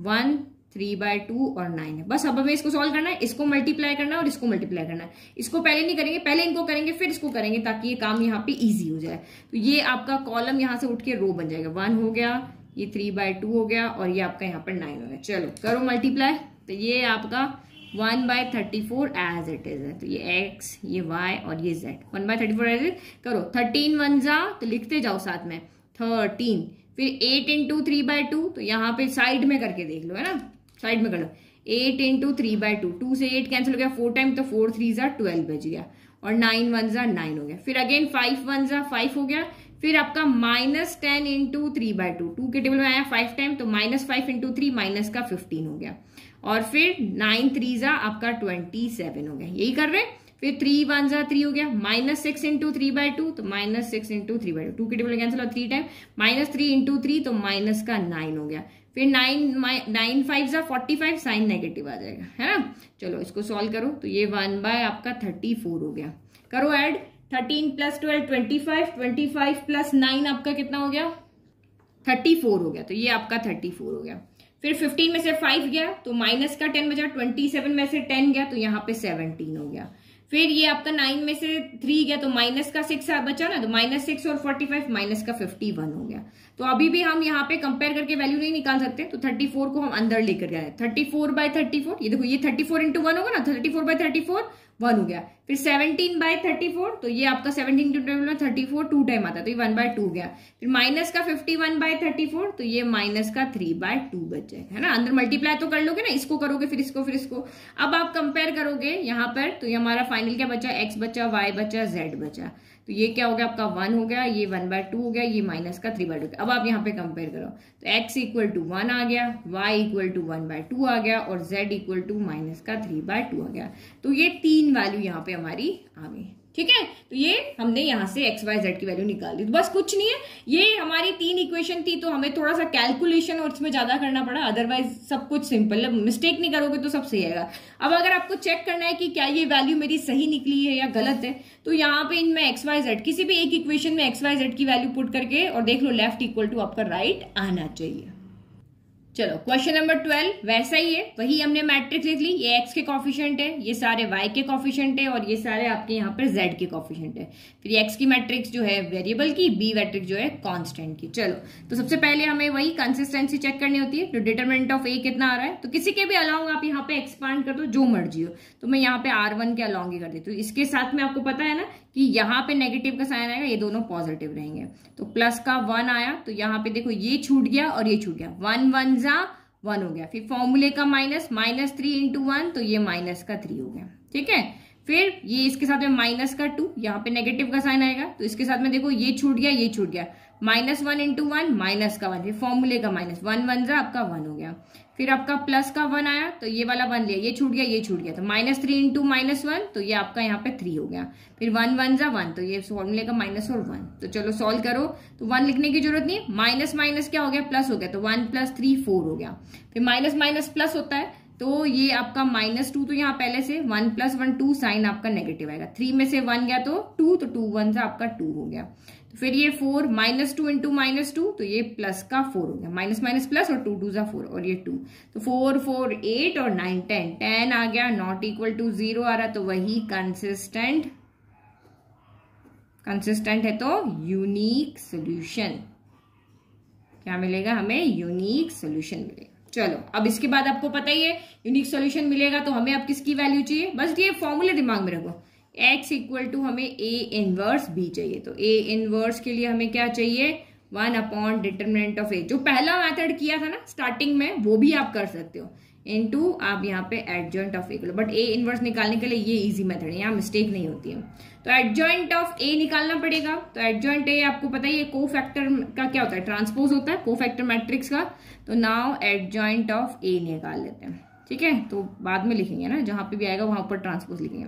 वन थ्री बाय टू और नाइन है। बस अब हमें इसको सॉल्व करना है, इसको मल्टीप्लाई करना है और इसको मल्टीप्लाई करना है। इसको पहले नहीं करेंगे, पहले इनको करेंगे फिर इसको करेंगे ताकि ये काम यहाँ पे ईजी हो जाए। तो ये आपका कॉलम यहाँ से उठ के रो बन जाएगा, वन हो गया, ये थ्री बाय टू हो गया और ये आपका यहाँ पर नाइन हो गया। चलो करो मल्टीप्लाई, तो ये आपका one by thirty four as it is है, तो ये x, ये y और ये z, one by thirty four as it करो, थर्टीन वन जा तो लिखते जाओ साथ में थर्टीन, फिर eight into three by two, तो यहाँ पे साइड में करके देख लो, है ना, साइड में कर लो, eight into three by two, two से एट कैंसिल हो गया, फोर टाइम तो फोर थ्री जा ट्वेल्व बज गया और नाइन वन जा नाइन हो गया, फिर अगेन फाइव वन जा फाइव हो गया, फिर आपका minus ten into three by two, two के टेबल में आया फाइव टाइम तो minus five into three minus का फिफ्टीन हो गया, और फिर नाइन थ्री जा आपका ट्वेंटी सेवन हो गया, यही कर रहे हैं, फिर थ्री वन जा थ्री हो गया, minus six into three by two तो minus six into three by two, two के टेबल कैंसिल और three time minus three into three तो माइनस का नाइन हो गया, फिर नाइन नाइन फाइव जा फोर्टी फाइव, साइन नेगेटिव आ जाएगा, है ना। चलो इसको सॉल्व करो, तो ये वन बाय आपका थर्टी फोर हो गया, करो add, thirteen plus twelve twenty five, twenty five plus nine आपका कितना हो गया, थर्टी फोर हो गया, तो ये आपका थर्टी फोर हो गया। फिर फिफ्टीन में से फाइव गया तो माइनस का टेन बचा, ट्वेंटी सेवन में से टेन गया तो यहाँ पे सेवनटीन हो गया, फिर ये आपका नाइन में से थ्री गया तो माइनस का सिक्स बचा ना, तो माइनस सिक्स और फोर्टी फाइव माइनस का फिफ्टी वन हो गया। तो अभी भी हम यहाँ पे कंपेयर करके वैल्यू नहीं निकाल सकते, तो थर्टी फोर को हम अंदर लेकर गए, thirty four by thirty four, ये देखो ये थर्टी फोर इंटू वन होगा ना, thirty four by thirty four one हो गया, फिर सेवनटीन बाय थर्टी फोर, तो ये आपका सेवनटीन टू टेबल में थर्टी फोर टू टाइम आता है तो ये वन बाय टू गया, फिर माइनस का fifty one by thirty four, तो ये माइनस का थ्री बाय टू बच जाएगा, है ना। अंदर मल्टीप्लाई तो कर लोगे ना, इसको करोगे फिर इसको फिर इसको, अब आप कंपेयर करोगे यहाँ पर, तो ये हमारा फाइनल क्या बचा, एक्स बचा, वाई बचा, जेड बचा, तो ये क्या हो गया आपका वन हो गया, ये वन बाय टू हो गया, ये माइनस का थ्री बाय टू। अब आप यहाँ पे कंपेयर करो तो x इक्वल टू वन आ गया, y equal to one by two आ गया और z इक्वल टू माइनस का थ्री बाय टू आ गया। तो ये तीन वैल्यू यहाँ पे हमारी आ गई, ठीक है। तो ये हमने यहाँ से एक्स वाई जेड की वैल्यू निकाल दी, तो बस कुछ नहीं है, ये हमारी तीन इक्वेशन थी, तो हमें थोड़ा सा कैलकुलेशन और इसमें ज्यादा करना पड़ा, अदरवाइज सब कुछ सिंपल है, मिस्टेक नहीं करोगे तो सब सही आएगा। अब अगर आपको चेक करना है कि क्या ये वैल्यू मेरी सही निकली है या गलत है, तो यहाँ पे इनमें एक्स वाई जेड किसी भी एक इक्वेशन में एक्स वाई जेड की वैल्यू पुट करके और देख लो लेफ्ट इक्वल टू आपका राइट आना चाहिए। चलो क्वेश्चन नंबर ट्वेल्व वैसा ही है, वही हमने मैट्रिक्स लिख ली, ये x के कॉफिशिएंट है, ये सारे y के कॉफिशिएंट है और ये सारे आपके यहाँ पर z के कॉफिशिएंट है, फिर ये x की मैट्रिक्स जो है वेरिएबल की, b मैट्रिक्स जो है कांस्टेंट की। चलो तो सबसे पहले हमें वही कंसिस्टेंसी चेक करनी होती है, तो डिटरमिनेंट ऑफ a कितना आ रहा है, तो किसी के भी अलाउंग आप यहाँ पे एक्सपांड कर दो जो मर्जी हो, तो मैं यहाँ पे आर वन के अलाउंग ही कर देती हूँ। इसके साथ में आपको पता है ना कि यहाँ पे नेगेटिव का साइन आएगा, ये दोनों पॉजिटिव रहेंगे, तो प्लस का वन आया तो यहाँ पे देखो ये छूट गया और ये छूट गया, वन वन जा वन हो गया, फिर फॉर्मूले का minus, minus three into one तो ये माइनस का थ्री हो गया, ठीक है। फिर ये इसके साथ में माइनस का टू, यहाँ पे नेगेटिव का साइन आएगा तो इसके साथ में देखो ये छूट गया ये छूट गया, minus one into one minus का वन, फिर फॉर्मूले का माइनस, वन वन जा आपका वन हो गया, फिर आपका प्लस का वन आया तो ये वाला वन लिया, ये छूट गया ये छूट गया, तो minus three into minus one तो ये आपका यहाँ पे थ्री हो गया, फिर वन वन जा वन तो ये फॉर्मूले का माइनस और वन। तो चलो सॉल्व करो, तो वन लिखने की जरूरत नहीं, माइनस माइनस क्या हो गया प्लस हो गया, तो वन प्लस थ्री फोर हो गया, फिर माइनस माइनस प्लस होता है तो ये आपका माइनस टू, तो यहाँ पहले से one plus one two, sign आपका नेगेटिव आएगा, थ्री में से वन गया तो टू, तो टू वन से आपका टू हो गया, तो फिर ये four minus two into minus two तो ये प्लस का फोर हो गया, माइनस माइनस प्लस और टू टू जा फोर और ये टू, तो फोर फोर एट और नाइन टेन, टेन आ गया, नॉट इक्वल टू जीरो आ रहा, तो वही कंसिस्टेंट कंसिस्टेंट है, तो यूनिक सोल्यूशन क्या मिलेगा हमें, यूनिक सोल्यूशन मिलेगा। चलो अब इसके बाद आपको पता ही है यूनिक सॉल्यूशन मिलेगा तो हमें अब किसकी वैल्यू चाहिए, बस ये फॉर्मूले दिमाग में रखो, x इक्वल टू हमें a इनवर्स b चाहिए, तो a इनवर्स के लिए हमें क्या चाहिए, one upon determinant of a, जो पहला मेथड किया था ना स्टार्टिंग में वो भी आप कर सकते हो, इनटू आप यहाँ पे एडजॉइंट ऑफ a करो, बट a इनवर्स निकालने के लिए ये इजी मेथड है, यहाँ मिस्टेक नहीं होती है, तो एडजॉइंट ऑफ a निकालना पड़ेगा, तो एडजॉइंट a आपको पता ही है को फैक्टर का क्या होता है, ट्रांसपोज होता है को फैक्टर मैट्रिक्स का, तो नाउ एडजॉइंट ऑफ a निकाल लेते हैं, ठीक है, तो बाद में लिखेंगे ना, जहाँ पे भी आएगा वहां ऊपर ट्रांसपोज लिखेंगे,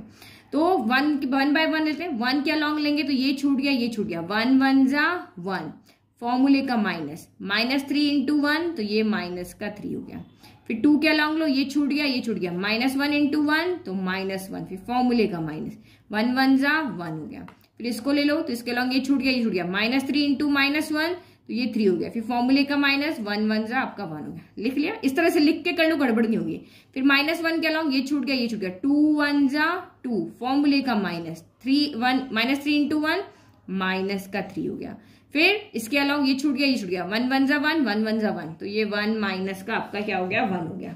तो वन वन बाय वन लेते हैं, वन के अलॉन्ग लेंगे तो ये छूट गया ये छूट गया, वन वन जा वन, फॉर्मूले का minus, minus three into one तो ये माइनस का थ्री हो गया, फिर टू के अलॉन्ग लो ये छूट गया ये छूट गया, माइनस वन इंटू वन तो माइनस वन, फिर फॉर्मूले का माइनस, वन वन जा वन हो गया, फिर इसको ले लो तो इसके अलॉन्ग ये छूट गया ये छूट गया minus three into minus one तो ये थ्री हो गया। फिर फॉर्मूले का माइनस वन वन जा आपका वन हो गया। लिख लिया, इस तरह से लिख के कर लो, गड़बड़ नहीं होगी। फिर माइनस वन के अलॉन्ग ये छूट गया ये छूट गया टू वन जा टू, फॉर्मूले का minus three one minus three into one minus का थ्री हो गया। फिर इसके अलॉन्ग ये छूट गया ये छूट गया वन वन जा वन वन वन जा वन तो ये वन माइनस का आपका क्या हो गया वन हो गया।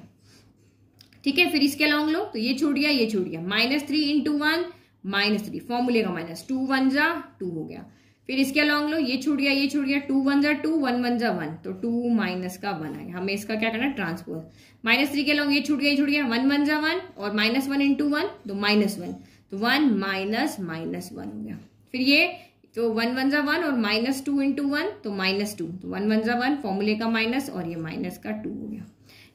ठीक है, फिर इसके अलॉन्ग लो तो ये छूट गया ये छूट गया minus three into one minus three, फॉर्मूले का माइनस टू वन जा टू हो गया। फिर इसके अलॉन्ग लो ये छूट गया ये छूट गया टू वन जा टू वन वन जा वन तो टू माइनस का वन आया। हमें इसका क्या करना है ट्रांसपोज। माइनस थ्री के अलॉन्ग ये छूट गया ये छूट गया वन वन जा वन और माइनस वन इंटू वन तो माइनस वन तो वन माइनस माइनस वन हो गया। फिर ये तो वन वन जा वन और माइनस टू इंटू वन तो माइनस टू तो वन वन जा वन, फॉर्मूले का माइनस और ये माइनस का टू हो गया।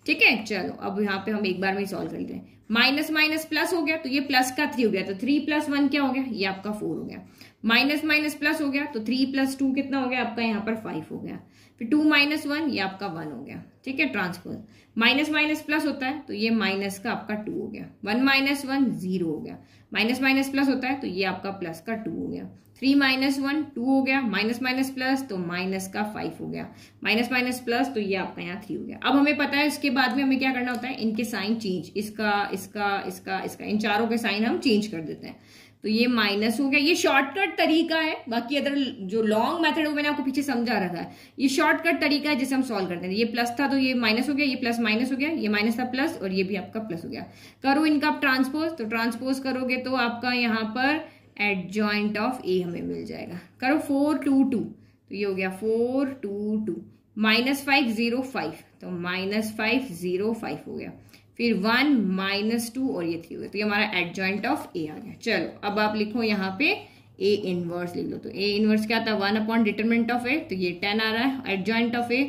ठीक है, चलो अब यहाँ पे हम एक बार में सॉल्व कर लेते हैं। माइनस माइनस प्लस हो गया तो ये प्लस का थ्री हो गया तो थ्री प्लस वन क्या हो गया ये आपका फोर हो गया। माइनस माइनस प्लस हो गया तो थ्री प्लस टू कितना हो गया आपका यहाँ पर फाइव हो गया। फिर टू माइनस वन ये आपका वन हो गया। ठीक है, ट्रांसफर माइनस माइनस प्लस होता है तो ये माइनस का आपका टू हो गया। वन माइनस वन जीरो हो गया, माइनस माइनस प्लस होता है तो ये आपका प्लस का टू हो गया। थ्री माइनस वन टू हो गया, माइनस माइनस प्लस तो माइनस का फाइव हो गया, माइनस माइनस प्लस तो ये आपका यहाँ थ्री हो गया। अब हमें पता है इसके बाद में हमें क्या करना होता है, इनके साइन चेंज, इसका इसका इसका इसका इन चारों के साइन हम चेंज कर देते हैं तो ये माइनस हो गया। ये शॉर्टकट तरीका है, बाकी अदर जो लॉन्ग मेथड वो मैंने आपको पीछे समझा रखा है। ये शॉर्टकट तरीका है जिसे हम सॉल्व करते हैं। ये प्लस था तो ये माइनस हो गया, ये प्लस माइनस हो गया, ये माइनस था प्लस और ये भी आपका प्लस हो गया। करो इनका आप ट्रांसपोज, तो ट्रांसपोज करोगे तो आपका यहाँ पर एडजॉइंट ऑफ ए हमें मिल जाएगा। करो फोर टू टू तो ये हो गया four two two minus five zero five तो माइनस फाइव जीरो फाइव हो गया। फिर वन माइनस टू और ये थ्री हो गया तो ये हमारा एडजॉइंट ऑफ ए आ गया। चलो अब आप लिखो यहाँ पे ए इनवर्स लिख लो तो ए इनवर्स क्या आता है one upon determinant of A तो ये टेन आ रहा है। एडजॉइंट ऑफ ए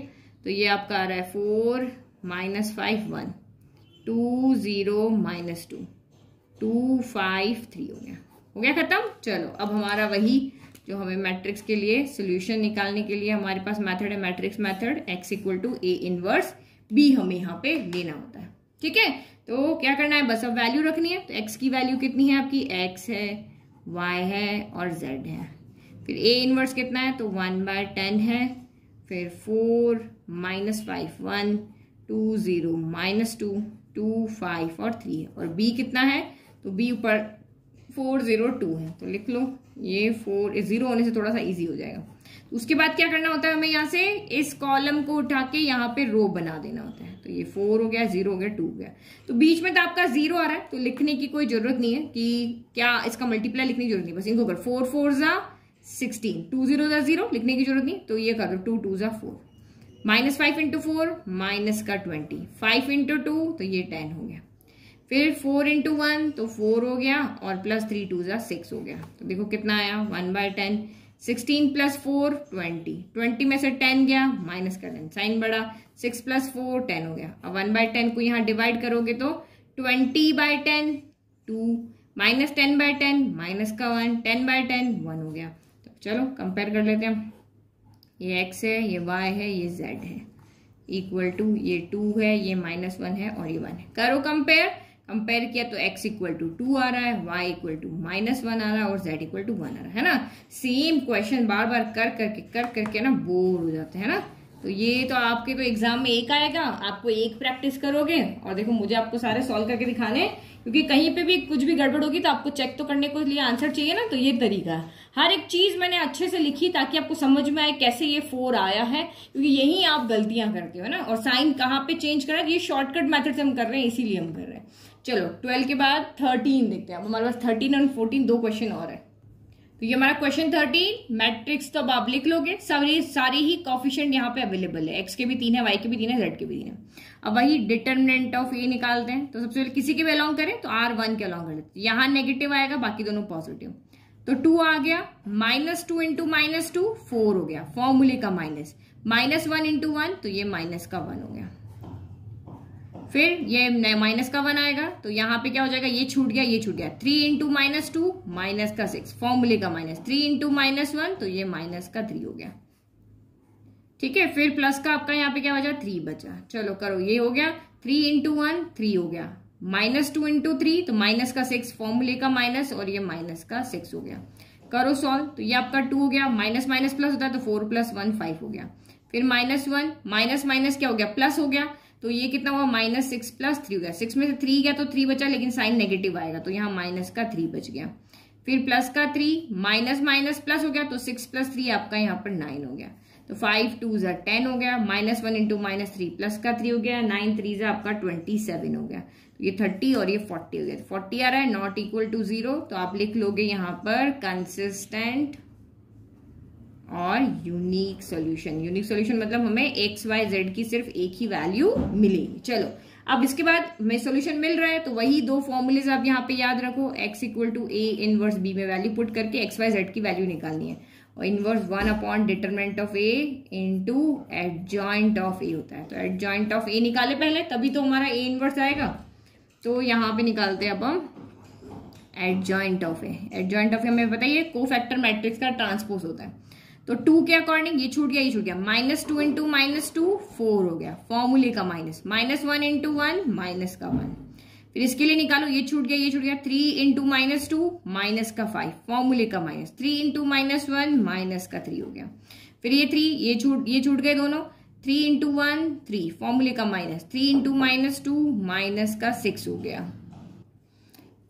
तो ये आपका आ रहा है four minus five one two zero minus two two five three हो गया। हो गया खत्म। चलो अब हमारा वही जो हमें मैट्रिक्स के लिए सोल्यूशन निकालने के लिए हमारे पास मैथड है matrix method, x equal to A inverse B हमें यहाँ पे लेना होता है। ठीक है, तो क्या करना है बस अब वैल्यू रखनी है तो एक्स की वैल्यू कितनी है आपकी एक्स है वाई है और जेड है। फिर ए इनवर्स कितना है तो वन बाय टेन है। फिर four minus five one two zero minus two two five और थ्री है और बी कितना है तो बी ऊपर फोर जीरो टू है तो लिख लो ये फोर जीरो होने से थोड़ा सा इजी हो जाएगा। तो उसके बाद क्या करना होता है हमें यहाँ से इस कॉलम को उठा के यहाँ पे रो बना देना होता है तो ये फोर हो गया जीरो हो गया टू हो गया तो बीच में तो आपका जीरो आ रहा है तो लिखने की कोई जरूरत नहीं है कि क्या इसका मल्टीप्लाई लिखने की जरूरत नहीं, बस इनको कर फोर फोर जा सिक्सटीन टू जीरो जा जीरो लिखने की जरूरत नहीं तो ये कर दो टू टू जा four minus five into four minus का ट्वेंटी फाइव इंटू टू तो ये टेन हो गया। फिर फोर इंटू वन तो फोर हो गया और प्लस थ्री टू जा सिक्स हो गया तो देखो कितना आया one by ten sixteen plus four twenty twenty में से टेन गया माइनस का टेन साइन बढ़ा सिक्स प्लस फोर टेन हो गया। अब वन बाय टेन को यहाँ डिवाइड करोगे तो twenty by ten two minus ten by ten minus का one ten by ten one हो गया। तो चलो कंपेयर कर लेते हैं, ये एक्स है ये वाई है ये जेड है इक्वल टू ये टू है ये माइनस वन है और ये वन है। करो कंपेयर, कंपेयर किया तो x इक्वल टू टू आ रहा है y equal to minus one आ रहा है और z इक्वल टू वन आ रहा है ना। सेम क्वेश्चन बार बार कर करके कर करके ना बोर हो जाते हैं ना। तो ये तो आपके तो एग्जाम में एक आएगा, आपको एक प्रैक्टिस करोगे और देखो मुझे आपको सारे सॉल्व करके दिखाने, क्योंकि कहीं पे भी कुछ भी गड़बड़ होगी तो आपको चेक तो करने के लिए आंसर चाहिए ना। तो ये तरीका हर एक चीज मैंने अच्छे से लिखी ताकि आपको समझ में आए कैसे ये फोर आया है, क्योंकि यही आप गलतियां करते हो ना। और साइन कहाँ पे चेंज कर रहा है, ये शॉर्टकट मेथड से हम कर रहे हैं इसीलिए हम कर रहे हैं। चलो ट्वेल्व के बाद थर्टीन देखते हैं। अब हमारे पास थर्टीन और फोर्टीन दो क्वेश्चन और है। तो ये हमारा क्वेश्चन थर्टीन मैट्रिक्स तो अब आप लिख लोगे, सारे सारे ही कॉफिशिएंट यहाँ पे अवेलेबल है, एक्स के भी तीन है वाई के भी तीन है जेड के भी तीन है। अब वही डिटर्मिनेंट ऑफ ए निकालते हैं तो सबसे पहले किसी के भी अलॉन्ग करें तो आर वन के अलॉन्ग कर लेते हैं, यहाँ नेगेटिव आएगा बाकी दोनों पॉजिटिव तो टू आ गया minus two into minus two four हो गया, फॉर्मूले का minus minus one into one तो ये माइनस का वन हो गया। फिर ये माइनस का वन आएगा तो यहाँ पे क्या हो जाएगा ये छूट गया ये छूट गया three into minus two minus का सिक्स, फॉर्मूले का minus three into minus one तो ये माइनस का थ्री हो गया। ठीक है, फिर प्लस का आपका यहाँ पे क्या हो जाएगा थ्री बचा। चलो करो ये हो गया थ्री इंटू वन थ्री हो गया माइनस टू इंटू थ्री तो माइनस का सिक्स, फॉर्मूले का माइनस और ये माइनस का सिक्स हो गया। करो सॉल्व, तो ये आपका टू हो गया, माइनस माइनस प्लस होता है तो फोर प्लस वन फाइव हो गया, फिर माइनस वन माइनस माइनस क्या हो गया प्लस हो गया, तो ये कितना हुआ माइनस सिक्स प्लस थ्री हो गया, सिक्स में से थ्री गया तो थ्री बचा लेकिन साइन नेगेटिव आएगा तो यहाँ माइनस का थ्री बच गया, फिर प्लस का थ्री माइनस माइनस प्लस हो गया तो सिक्स प्लस थ्री आपका यहाँ पर नाइन हो गया, तो फाइव टू जा टेन हो गया, minus one into minus three plus का थ्री हो गया, नाइन थ्री जा आपका ट्वेंटी सेवन हो गया, तो ये थर्टी और ये फोर्टी हो गया, फोर्टी आ रहा है नॉट इक्वल टू जीरो, तो आप लिख लोगे यहाँ पर कंसिस्टेंट और यूनिक सॉल्यूशन। यूनिक सॉल्यूशन मतलब हमें एक्स वाई जेड की सिर्फ एक ही वैल्यू मिलेगी। चलो अब इसके बाद हमें सॉल्यूशन मिल रहा है तो वही दो फॉर्मूलेज आप यहाँ पे याद रखो, x equal to A inverse B में वैल्यू पुट करके एक्स वाई जेड की वैल्यू निकालनी है, और inverse one upon determinant of A into adjoint of A होता है, तो एडजॉइंट ऑफ ए निकाले पहले तभी तो हमारा ए इनवर्स आएगा, तो यहाँ पे निकालते हैं अब हम adjoint of A. Adjoint of A हमें बताइए कोफैक्टर मैट्रिक्स का ट्रांसपोज होता है, तो टू के अकॉर्डिंग ये छूट गया ये छूट गया, minus two into minus two four हो गया, फॉर्मूले का minus, minus one into one minus का वन, फिर इसके लिए निकालो ये छूट गया ये छूट गया, three into minus two minus का फाइव, फॉर्मूले का minus, three into minus one minus का थ्री हो गया, फिर ये थ्री ये छूट ये छूट गए दोनों, थ्री इंटू वन थ्री फॉर्मूले का minus, three into minus two minus का सिक्स हो गया।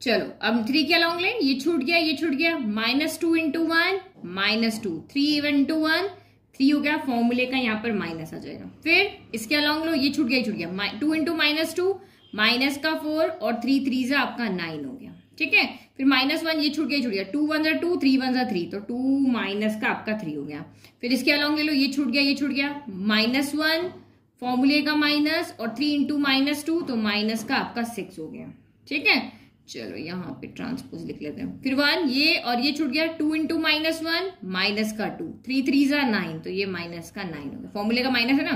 चलो अब थ्री क्या लॉन्ग लें, ये छूट गया ये छूट गया, minus two into one minus two, three into one three हो गया, फॉर्मूले का यहाँ पर माइनस आ जाएगा, फिर इसके अलॉन्ग लो ये छूट गया ये छूट गया, two into minus two minus का फोर और थ्री थ्री से आपका नाइन हो गया, ठीक है, फिर माइनस वन ये छूट गया ये छूट गया, टू वन जा टू थ्री वन जा थ्री तो टू माइनस का आपका थ्री हो गया, फिर इसके अलॉन्ग ले लो ये छूट गया ये छूट गया, माइनस वन फॉर्मूले का माइनस और थ्री इंटू माइनस टू तो माइनस का आपका सिक्स हो गया, ठीक है। चलो यहाँ पे ट्रांसपोज लिख लेते हैं, फिर वन ये और ये छूट गया, two into minus one minus का टू, थ्री थ्री जा नाइन तो ये माइनस का नाइन हो गया, फॉर्मूले का माइनस है ना,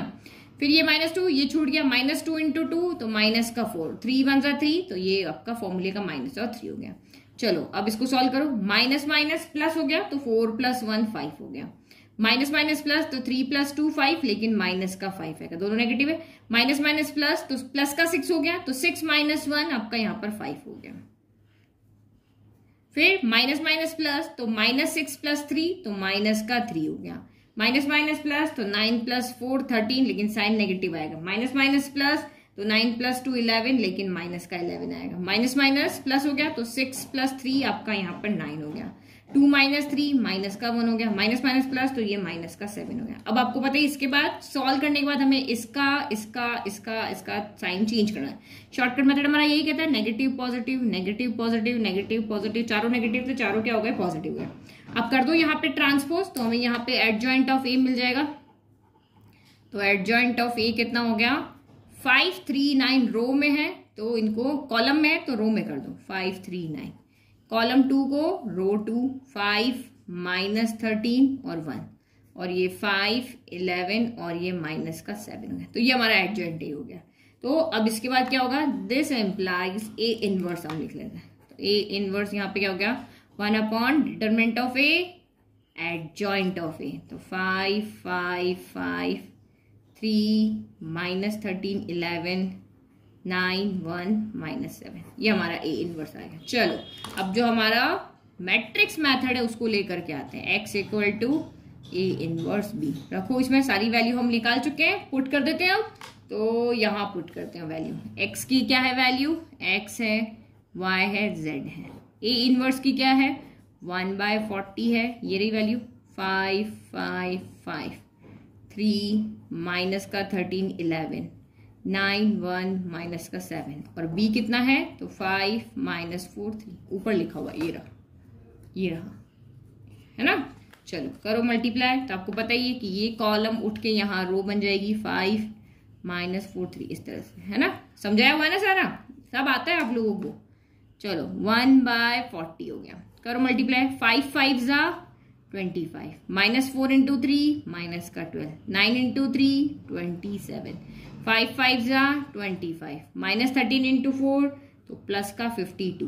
फिर ये माइनस टू ये छूट गया, माइनस टू इंटू टू तो माइनस का फोर, थ्री वन जा थ्री तो ये आपका फॉर्मूले का माइनस और थ्री हो गया। चलो अब इसको सॉल्व करो, माइनस माइनस प्लस हो गया तो फोर प्लस वन फाइव हो गया, माइनस माइनस प्लस तो थ्री प्लस टू फाइव लेकिन माइनस का फाइव है, दोनों नेगेटिव है, माइनस माइनस प्लस तो प्लस का सिक्स हो गया तो सिक्स माइनस वन आपका यहाँ पर फाइव हो गया, फिर माइनस माइनस प्लस तो माइनस सिक्स प्लस थ्री तो माइनस का थ्री हो गया, माइनस माइनस प्लस तो नाइन प्लस फोर थर्टीन लेकिन साइन नेगेटिव आएगा, माइनस माइनस प्लस तो नाइन प्लस टू इलेवन लेकिन माइनस का इलेवन आएगा, माइनस माइनस प्लस हो गया तो सिक्स प्लस थ्री आपका यहाँ पर नाइन हो गया, टू माइनस थ्री माइनस का वन हो गया, माइनस माइनस प्लस तो ये माइनस का सेवन हो गया। अब आपको पता है इसके बाद सॉल्व करने के बाद हमें इसका इसका इसका इसका साइन चेंज करना है। शॉर्टकट मेथड हमारा यही कहता है negative positive negative positive negative positive, चारों नेगेटिव तो चारों क्या हो गए पॉजिटिव है। अब कर दो यहाँ पे ट्रांसपोज तो हमें यहाँ पे एडजॉइंट ऑफ ए मिल जाएगा, तो एडजॉइंट ऑफ ए कितना हो गया फाइव थ्री नाइन रो में है तो इनको कॉलम में है तो रो में कर दो, five three nine column two को row two five minus thirteen और वन और ये फाइव इलेवन और ये माइनस का सेवन हो गया तो ये हमारा एडजॉइंट ए हो गया। तो अब इसके बाद क्या होगा दिस एम्प्लाइज ए इनवर्स हम लिख लेते हैं तो ए इनवर्स यहाँ पे क्या हो गया one upon determinant of A adjoint of A तो five five five three minus thirteen eleven nine one minus seven ये हमारा ए इनवर्स आएगा। चलो अब जो हमारा मैट्रिक्स मेथड है उसको लेकर के आते हैं x equal to A inverse B रखो इसमें सारी वैल्यू हम निकाल चुके हैं पुट कर देते हैं हम तो यहाँ पुट करते हैं वैल्यू x की क्या है वैल्यू x है y है z है ए इनवर्स की क्या है वन बाय फोर्टी है ये रही value five five five three minus का thirteen eleven nine one minus का सेवन और बी कितना है तो फाइव माइनस फोर थ्री ऊपर लिखा हुआ ये रहा ये रहा है ना। चलो करो मल्टीप्लाई तो आपको पता ही है कि ये कॉलम उठ के यहाँ रो बन जाएगी फाइव माइनस फोर थ्री इस तरह से है ना। समझाया हुआ है ना सारा सब आता है आप लोगों को। चलो वन बाय फोर्टी हो गया करो मल्टीप्लाई फाइव फाइव जा twenty five minus four into three minus का twelve nine into three twenty seven five five जा twenty five minus thirteen into four तो प्लस का फिफ्टी टू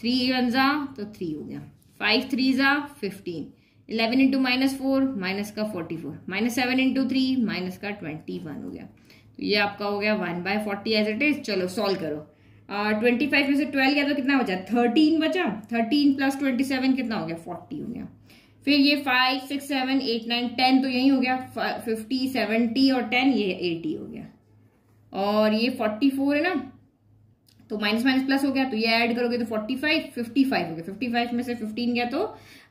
थ्री वन जा तो थ्री हो गया फाइव थ्री जा fifteen eleven into minus four minus का forty four minus seven into three minus का ट्वेंटी वन हो गया तो ये आपका हो गया one by forty as it is. चलो सॉल्व करो ट्वेंटी फाइव में से ट्वेल्व गया तो कितना बचा, थर्टीन बचा। थर्टीन प्लस ट्वेंटी सेवन कितना हो गया, फोर्टी हो गया। फिर ये five six seven eight nine ten तो यही हो गया, फिफ्टी सेवेंटी और टेन ये एटी हो गया। और ये फोर्टी फोर है ना, तो माइनस माइनस प्लस हो गया, तो ये ऐड करोगे तो फोर्टी फाइव फिफ्टी फाइव हो गया। फिफ्टी फाइव में से फिफ्टीन गया तो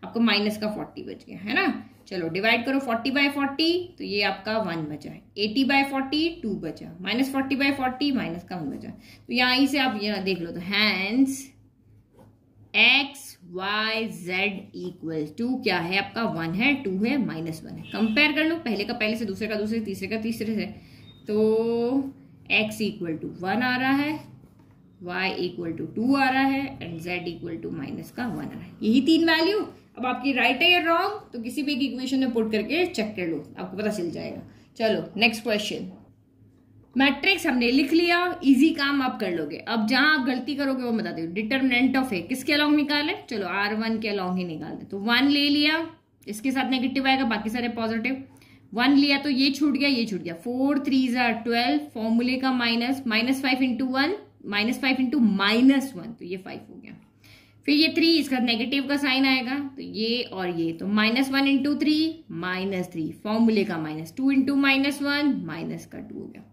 आपको माइनस का फोर्टी बच गया है ना। चलो डिवाइड करो फोर्टी बाय फोर्टी, तो ये आपका वन बचा। एटी बाय फोर्टी टू बचा, minus forty by forty minus का वन बचा। तो यहाँ से आप ये देख लो, तो hence X Y Z equal to क्या है आपका, वन है, टू है, माइनस वन है। कंपेयर कर लो पहले का पहले से, दूसरे का दूसरे, तीसरे का तीसरे से। तो एक्स इक्वल टू वन आ रहा है, y इक्वल टू टू आ रहा है and z equal to minus का वन आ रहा है। यही तीन वैल्यू अब आपकी राइट है या रॉन्ग, तो किसी भी एक इक्वेशन में पुट करके चेक कर लो, आपको पता चल जाएगा। चलो नेक्स्ट क्वेश्चन। मैट्रिक्स हमने लिख लिया, इजी काम आप कर लोगे। अब जहां आप गलती करोगे वो बता दो। डिटर्मिनेंट ऑफ ए किसके अलॉन्ग निकाले, चलो आर वन के अलॉन्ग ही निकाल दे। तो वन ले लिया, इसके साथ नेगेटिव आएगा, बाकी सारे पॉजिटिव। वन लिया तो ये छूट गया, ये छूट गया, फोर थ्री जार ट्वेल्व, फॉर्मूले का minus, minus five into one, minus five into minus one, तो ये फाइव हो गया। फिर ये थ्री, इसका नेगेटिव का साइन आएगा, तो ये और ये, तो minus one into three minus three, फॉर्मूले का minus two into minus one, minus का टू हो गया।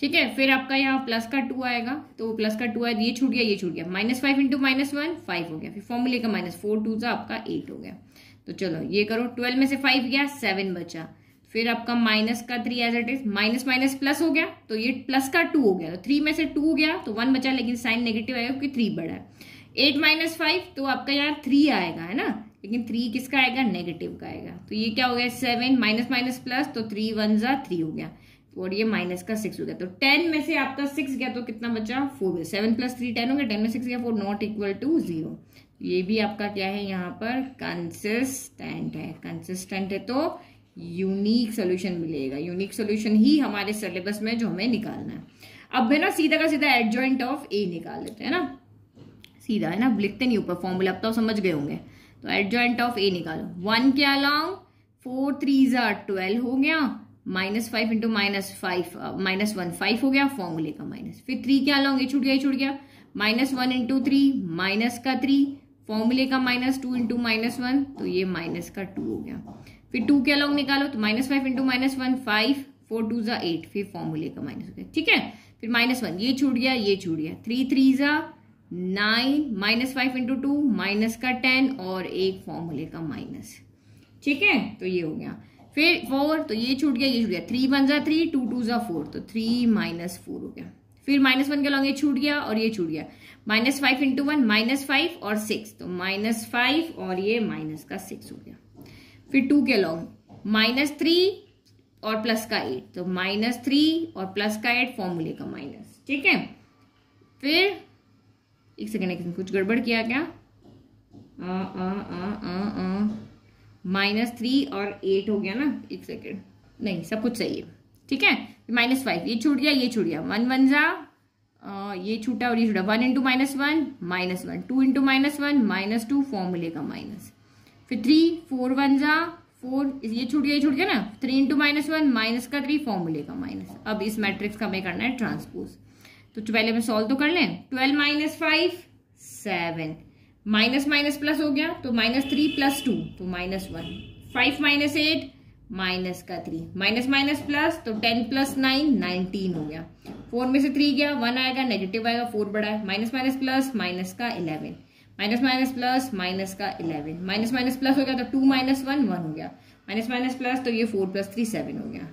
ठीक है, फिर आपका यहाँ प्लस का टू आएगा, तो प्लस का टू आया, ये छूट गया, ये छूट गया, minus five into minus one five हो गया। फिर फॉर्मूले का माइनस फोर, टू सा आपका एट हो गया। तो चलो ये करो, ट्वेल्व में से फाइव गया, सेवन बचा। फिर आपका माइनस का three as it is, minus minus plus हो गया, तो ये प्लस का टू हो गया। तो थ्री में से टू गया तो वन बचा, लेकिन साइन नेगेटिव आएगा क्योंकि थ्री बड़ा है। एट माइनस फाइव तो आपका यहाँ थ्री आएगा है ना, लेकिन थ्री किसका आएगा, नेगेटिव का आएगा। तो ये क्या हो गया, सेवन माइनस माइनस प्लस, तो थ्री वन जा थ्री हो गया, और ये माइनस का सिक्स हो गया। तो टेन में से आपका सिक्स गया तो कितना बचा, फोर गया। सेवन प्लस थ्री टेन हो गया, टेन में सिक्स गया four, not equal to zero. ये भी आपका क्या है यहाँ पर, कंसिस्टेंट है। कंसिस्टेंट है तो यूनिक सोल्यूशन मिलेगा। यूनिक सोल्यूशन ही हमारे सिलेबस में जो हमें निकालना है। अब है ना सीधा का सीधा एडजॉइंट ऑफ ए निकाल लेते हैं ना, सीधा है ना, लिखते नहीं ऊपर फॉर्मूला, अब तो समझ गए होंगे। तो एडजॉइंट ऑफ ए निकालो, वन के अलॉन्ग फोर थ्री जार ट्वेल्व हो गया, minus five into minus five minus one five हो गया, फॉर्मूले का माइनस। फिर थ्री के अलॉन्ग ये छूट गया, ये छूट गया, minus one into three minus का थ्री, फॉर्मूले का minus two into minus one, तो ये माइनस का टू हो गया। फिर टू के अलॉन्ग निकालो, तो minus five into minus one five, four two जा एट, फिर फॉर्मूले का माइनस हो गया। ठीक है, फिर माइनस वन, ये छूट गया, ये छूट गया, थ्री थ्री जा nine, minus five into two minus का टेन, और एक फॉर्मूले का माइनस। ठीक है, तो ये हो गया। फिर फोर, तो ये छूट गया, ये छूट गया, थ्री वन जा थ्री, टू टू जा फोर, तो थ्री माइनस फोर हो गया। फिर माइनस वन के अलॉन्ग ये छूट गया और ये छूट गया, minus five into one minus five और सिक्स, तो माइनस फाइव और ये माइनस का सिक्स हो गया। फिर टू के लॉन्ग माइनस थ्री और प्लस का एट, तो माइनस थ्री और प्लस का एट, फॉर्मूले का माइनस। ठीक है, फिर एक सेकेंड, कुछ गड़बड़ किया क्या, माइनस थ्री और एट हो गया ना, एक सेकेंड, नहीं सब कुछ सही है। ठीक है, माइनस फाइव, ये छूट गया, ये छूट गया, वन वन जा ये छूटा और ये छूटा, one into minus one minus one, two into minus one minus two, फॉर्मूले का माइनस। फिर थ्री, फोर वन जा फोर, ये छूट गया, ये छूट गया ना, three into minus one minus का थ्री, फॉर्मूले का माइनस। अब इस मैट्रिक्स का हमें करना है ट्रांसपोज, तो पहले में सॉल्व तो कर लें। Twelve minus five seven, minus minus plus हो गया, तो माइनस थ्री प्लस टू तो minus one, five minus eight minus का थ्री, माइनस माइनस प्लस, तो टेन प्लस नाइन नाइनटीन हो गया। फोर में से थ्री गया, वन आएगा, नेगेटिव आएगा, फोर बड़ा है, माइनस माइनस प्लस माइनस का eleven, minus minus plus minus का इलेवन, माइनस माइनस प्लस हो गया, तो टू माइनस वन वन हो गया, माइनस माइनस प्लस, तो ये फोर प्लस थ्री सेवन हो गया।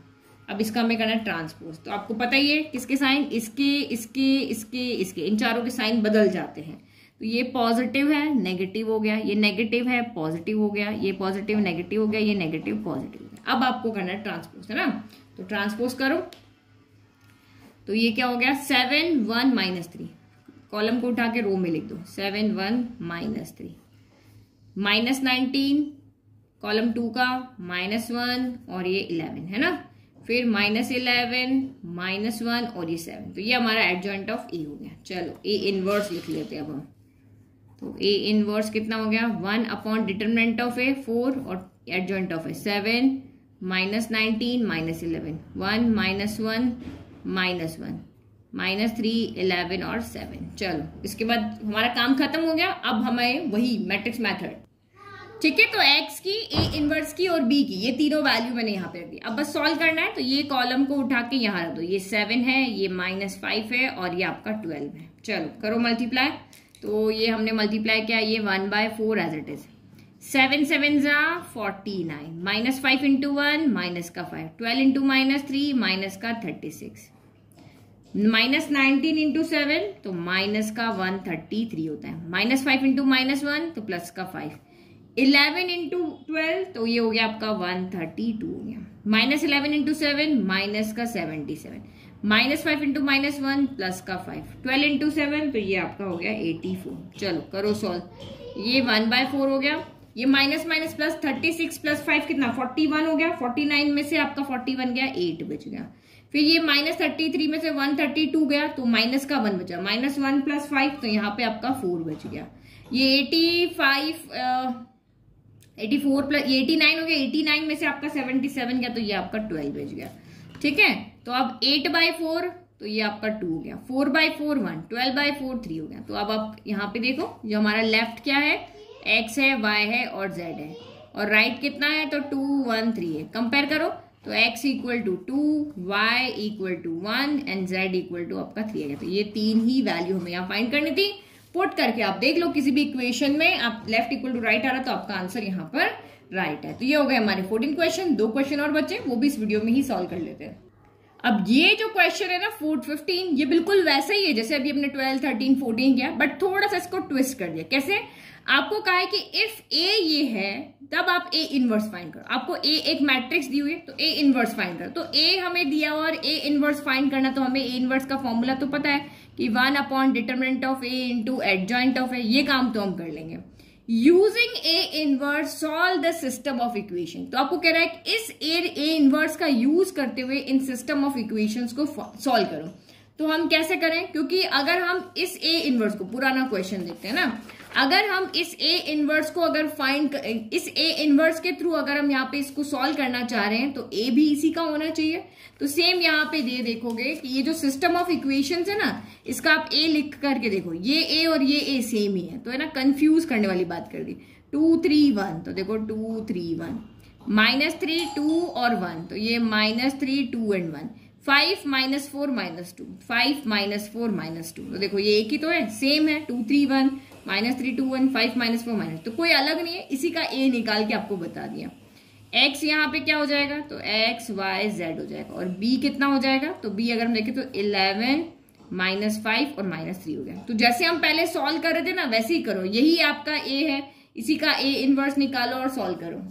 अब इसका हमें करना है ट्रांसपोज, तो आपको पता ही है किसके साइन, इसके इसके इसके इसके इन चारों के साइन बदल जाते हैं। तो ये पॉजिटिव है नेगेटिव हो गया, ये नेगेटिव है पॉजिटिव हो गया, ये पॉजिटिव नेगेटिव हो गया, ये नेगेटिव पॉजिटिव हो गया। अब आपको करना है ट्रांसपोज है ना, तो ट्रांसपोज करो, तो ये क्या हो गया, seven one minus three, column को उठा के रो में लिख दो, seven one minus three, minus nineteen column two का माइनस वन और ये इलेवन है ना, फिर माइनस इलेवन माइनस वन और ये सेवन, तो ये हमारा एडजॉइंट ऑफ ए हो गया। चलो ए इनवर्स लिख लेते हैं अब हम, तो ए इनवर्स कितना हो गया, one upon determinant of A four और adjoint of A seven, minus nineteen minus eleven, one minus one minus one, minus three, eleven और सेवन। चलो इसके बाद हमारा काम खत्म हो गया। अब हमें वही मैट्रिक्स मेथड, ठीक है, तो एक्स की, ए इनवर्स की और बी की ये तीनों वैल्यू मैंने यहाँ पे रख दी। अब बस सॉल्व करना है, तो ये कॉलम को उठा के यहाँ रख दो। ये सेवन है, ये माइनस फाइव है और ये आपका ट्वेल्व है। चलो करो मल्टीप्लाई। तो ये हमने मल्टीप्लाई किया, ये one by four as it is, seven seven जा forty nine, minus five into one, minus का five, twelve into minus three, minus का thirty six, minus nineteen into seven तो माइनस का वन थर्टी थ्री होता है, minus five into minus one तो प्लस का फाइव, इलेवन इंटू ट्वेल्व तो ये हो गया आपका वन थर्टी टू हो गया, minus eleven into seven minus का seventy seven, minus five into minus one plus का फाइव, ट्वेल्व इंटू सेवन तो ये आपका हो गया एटी फोर। चलो करो सॉल्व। ये वन बाय फोर हो गया, ये minus minus plus, thirty six plus five कितना, फोर्टी वन हो गया, फोर्टी नाइन में से आपका फोर्टी वन गया, एट बच गया। फिर ये माइनस थर्टी थ्री में से वन थर्टी टू गया तो माइनस का वन बचा, माइनस वन प्लस फाइव तो यहाँ पे आपका फोर बच गया। ये eighty five eighty four plus eighty nine हो गया, एटी नाइन में से आपका सेवेंटी सेवन गया तो ये आपका ट्वेल्व बच गया, ठीक है। तो अब एट बाई फोर तो ये आपका टू हो गया, four by four one, twelve by four three हो गया। तो अब आप यहाँ पे देखो, जो हमारा लेफ्ट क्या है, एक्स है, वाई है और जेड है, और राइट कितना है तो टू वन थ्री है। कंपेयर करो तो x equal to two, Y equal to one and Z equal to आपका थ्री है। तो ये तीन ही वैल्यू हमें यहाँ फाइंड करनी थी। पुट करके आप देख लो किसी भी इक्वेशन में, आप लेफ्ट इक्वल टू राइट आ रहा तो आपका आंसर यहाँ पर राइट है। तो ये हो गए हमारे फोर्टीन क्वेश्चन। दो क्वेश्चन और बचे, वो भी इस वीडियो में ही सॉल्व कर लेते हैं। अब ये जो क्वेश्चन है ना फोर्थ फिफ्टीन, ये बिल्कुल वैसा ही है जैसे अभी हमने ट्वेल्व थर्टीन फोर्टीन किया, बट थोड़ा सा इसको ट्विस्ट कर दिया। कैसे? आपको कहा है कि इफ ए ये है तब आप ए इनवर्स फाइंड करो। आपको ए एक मैट्रिक्स दी हुई है तो ए इनवर्स फाइंड करो। तो ए हमें दिया हुआ और ए इनवर्स फाइंड करना, तो हमें ए इनवर्स का फॉर्मूला तो पता है कि one upon determinant of A into adjoint of A, ये काम तो हम कर लेंगे। Using A inverse solve the system of equation, तो आपको कह रहा है कि इस ए इनवर्स का यूज करते हुए इन सिस्टम ऑफ इक्वेशंस को सॉल्व करो। तो हम कैसे करें, क्योंकि अगर हम इस ए इनवर्स को, पुराना क्वेश्चन देखते हैं ना, अगर हम इस ए इनवर्स को अगर फाइंड, इस ए इनवर्स के थ्रू अगर हम यहाँ पे इसको सॉल्व करना चाह रहे हैं तो ए भी इसी का होना चाहिए। तो सेम यहाँ पे ये देखोगे कि ये जो सिस्टम ऑफ इक्वेशंस है ना, इसका आप ए लिख करके देखो, ये ए और ये ए सेम ही है, तो है ना, कंफ्यूज करने वाली बात कर दी। टू थ्री वन तो देखो two three one, minus three two और वन तो ये minus three two and one, five minus four minus two, five minus four minus two तो देखो ये एक ही तो है, सेम है, two three one minus three two one, five minus four minus, तो कोई अलग नहीं है, इसी का ए निकाल के आपको बता दिया। एक्स यहाँ पे क्या हो जाएगा तो एक्स वाई जेड हो जाएगा, और बी कितना हो जाएगा तो बी अगर हम देखें तो इलेवन माइनस फाइव और माइनस थ्री हो गया। तो जैसे हम पहले सॉल्व कर रहे थे ना वैसे ही करो, यही आपका ए है, इसी का ए इनवर्स निकालो और सॉल्व करो,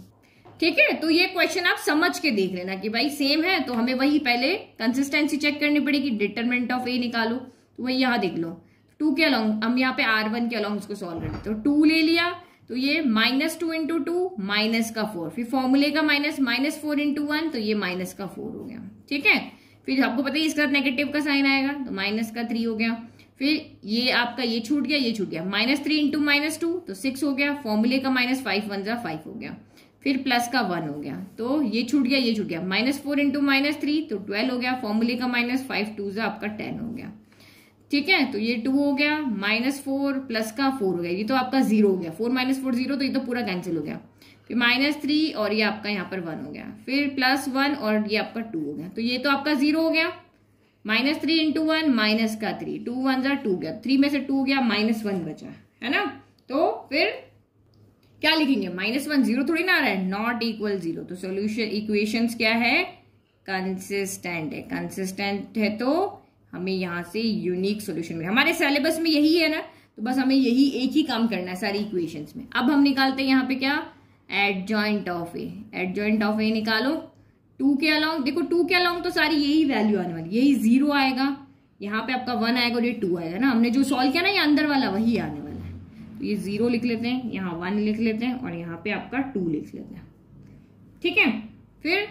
ठीक है। तो ये क्वेश्चन आप समझ के देख लेना कि भाई सेम है, तो हमें वही पहले कंसिस्टेंसी चेक करनी पड़ेगी, डिटरमिनेंट ऑफ ए निकालो, तो वही यहाँ देख लो टू के अलॉन्ग, हम यहाँ पे आर वन के अलॉन्ग इसको सॉल्व करते हैं, तो टू ले लिया तो ये minus two into two minus का फोर, फिर फॉर्मूले का minus, minus four into one तो ये माइनस का फोर हो गया, ठीक है। फिर आपको पता है इसका नेगेटिव का साइन आएगा तो माइनस का थ्री हो गया, फिर ये आपका ये छूट गया, ये छूट गया, minus three into minus two तो सिक्स हो गया, फॉर्मूले का माइनस फाइव वन जा फाइव हो गया, फिर प्लस का वन हो गया, तो ये छूट गया, ये छूट गया, minus four into minus three twelve ट्वेल्व हो गया, फॉर्मूले का माइनस फाइव टू जा आपका टेन हो गया, ठीक है। तो ये टू हो गया, माइनस फोर प्लस का फोर हो गया, ये तो आपका जीरो हो गया, फोर माइनस फोर जीरो तो ये तो पूरा कैंसिल हो गया, फिर माइनस थ्री और ये आपका यहाँ पर वन हो गया, फिर प्लस वन और ये आपका टू हो गया, तो ये तो आपका जीरो हो गया, minus three into one minus का थ्री, टू वन जा टू गया, थ्री में से टू गया, माइनस वन बचा, है ना। तो फिर क्या लिखेंगे, माइनस वन, जीरो थोड़ी ना आ रहा है, नॉट इक्वल जीरो, तो सोल्यूशन इक्वेशंस क्या है, कंसिस्टेंट है, कंसिस्टेंट है तो हमें यहाँ से यूनिक सोल्यूशन मिला। हमारे सिलेबस में यही है ना, तो बस हमें यही एक ही काम करना है सारी इक्वेशंस में। अब हम निकालते हैं यहाँ पे क्या, adjoint of A, adjoint of A निकालो, टू के अलॉन्ग देखो, टू के अलॉन्ग तो सारी यही वैल्यू आने वाली, यही जीरो आएगा, यहाँ पे आपका वन आएगा और ये टू आएगा ना, हमने जो सॉल्व किया ना ये अंदर वाला वही आने वाला, ये जीरो लिख लेते हैं, यहाँ वन लिख लेते हैं और यहाँ पे आपका टू लिख लेते हैं, ठीक है। फिर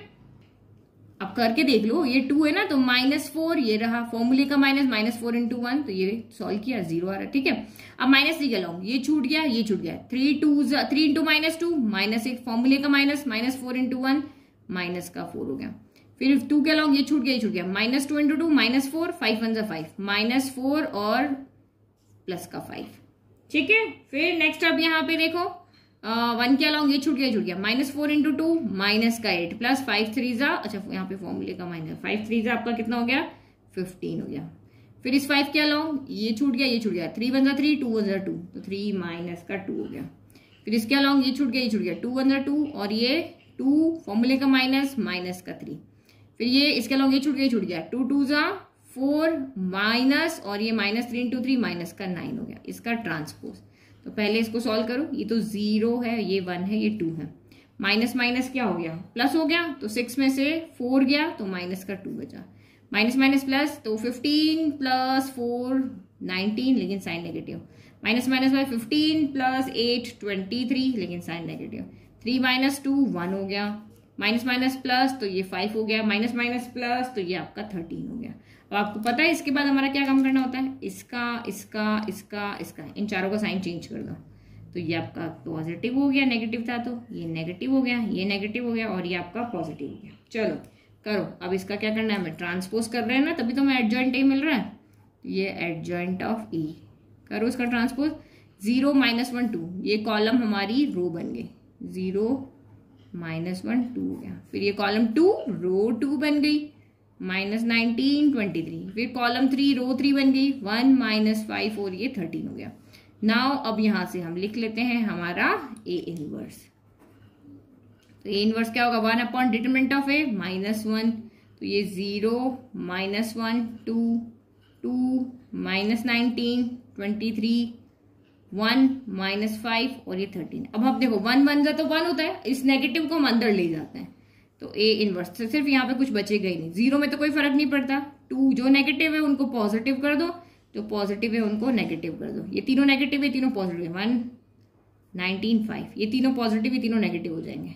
आप करके देख लो, ये टू है ना तो माइनस फोर, ये रहा फॉर्मूले का minus, minus four into one तो ये सॉल्व किया, जीरो आ रहा है, ठीक है। अब माइनस थ्री लगाऊं, ये छूट गया, ये छूट गया, three two three into minus two minus एक, फॉर्मूले का minus, minus four into one minus का फोर हो गया, फिर टू के लॉन्ग ये छूट गया ये छूट गया minus two into two minus four five one five minus four और प्लस का फाइव ठीक है। फिर नेक्स्ट अब यहाँ पे देखो वन के अलॉन्ग ये छूट गया छूट गया minus four into two minus का एट प्लस फाइव थ्री जा अच्छा यहाँ पे फॉर्मूले का माइनस फाइव थ्री जा आपका कितना हो गया फिफ्टीन हो गया। फिर इस फाइव के अलॉन्ग ये छूट गया ये छूट गया थ्री वन जा थ्री टू वन जा टू तो थ्री माइनस का टू हो गया। फिर इसके अलॉन्ग ये छूट गया ये छूट गया टू वन जा टू और ये टू फॉर्मूले का माइनस माइनस का थ्री। फिर ये इसके अलॉन्ग ये छूट गया छूट गया टू टू जा फोर माइनस और ये minus three into three minus का नाइन हो गया इसका ट्रांसपोज। तो पहले इसको सॉल्व करो ये तो जीरो है ये वन है ये टू है माइनस माइनस क्या हो गया प्लस हो गया तो सिक्स में से फोर गया तो माइनस का टू बचा माइनस माइनस प्लस तो फिफ्टीन प्लस फोर नाइनटीन लेकिन sign negative minus minus by fifteen plus eight twenty three लेकिन sign negative three minus two one हो गया माइनस माइनस प्लस तो ये फाइव हो गया माइनस माइनस प्लस तो ये आपका थर्टीन हो गया। अब आपको पता है इसके बाद हमारा क्या काम करना होता है इसका इसका इसका इसका इन चारों का साइन चेंज कर दो तो ये आपका पॉजिटिव हो गया नेगेटिव था तो ये नेगेटिव हो गया ये नेगेटिव हो गया और ये आपका पॉजिटिव हो गया। चलो करो अब इसका क्या करना है हमें ट्रांसपोज कर रहे हैं ना तभी तो हमें एडजॉइंट ए मिल रहा है ये एडजॉइंट ऑफ ई करो इसका transpose zero minus one two ये कॉलम हमारी रो बन गई जीरो माइनस वन टू हो गया फिर ये कॉलम टू रो टू बन गई माइनस नाइनटीन ट्वेंटी थ्री फिर कॉलम थ्री रो थ्री बन गई वन माइनस फाइव और ये थर्टीन हो गया। नाउ अब यहाँ से हम लिख लेते हैं हमारा ए इनवर्स तो ए इनवर्स क्या होगा one upon determinant of A minus one तो ये zero minus one two two minus nineteen twenty three one minus five और ये थर्टीन। अब आप देखो वन वन जा तो वन होता है इस नेगेटिव को हम अंदर ले जाते हैं तो ए इनवर्स तो सिर्फ यहाँ पे कुछ बचेगा ही नहीं जीरो में तो कोई फर्क नहीं पड़ता टू जो नेगेटिव है उनको पॉजिटिव कर दो जो पॉजिटिव है उनको नेगेटिव कर दो ये तीनों नेगेटिव है तीनों पॉजिटिव है वन नाइनटीन फाइव ये तीनों पॉजिटिव ये तीनों नेगेटिव हो जाएंगे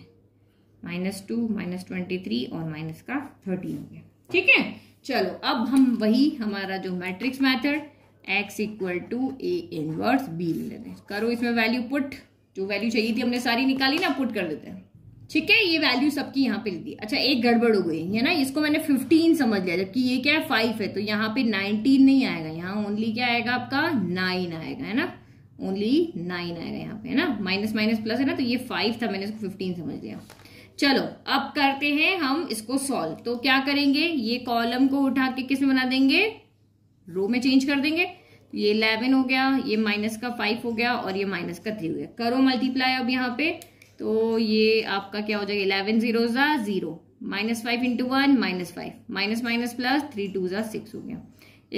minus two minus twenty three और माइनस का थर्टीन हो गया ठीक है। चलो अब हम वही हमारा जो matrix method x equal to A inverse B ले लेते हैं करो इसमें वैल्यू पुट जो वैल्यू चाहिए थी हमने सारी निकाली ना पुट कर देते हैं ठीक है। ये वैल्यू सबकी यहाँ पे लिख दी अच्छा एक गड़बड़ हो गई है ना इसको मैंने फिफ्टीन समझ लिया जबकि ये क्या है फाइव है तो यहाँ पे नाइनटीन नहीं आएगा यहाँ ओनली क्या आएगा आपका नाइन आएगा है ना ओनली नाइन आएगा यहाँ पे है ना माइनस माइनस प्लस है ना तो ये फाइव था मैंने इसको फिफ्टीन समझ लिया। चलो अब करते हैं हम इसको सॉल्व तो क्या करेंगे ये कॉलम को उठा के किस में बना देंगे रो में चेंज कर देंगे ये इलेवन हो गया ये माइनस का फाइव हो गया और ये माइनस का थ्री हो गया करो मल्टीप्लाई अब यहाँ पे तो ये आपका क्या हो जाएगा इलेवन जीरो जा zero minus five into one minus five minus minus plus three two जा सिक्स हो गया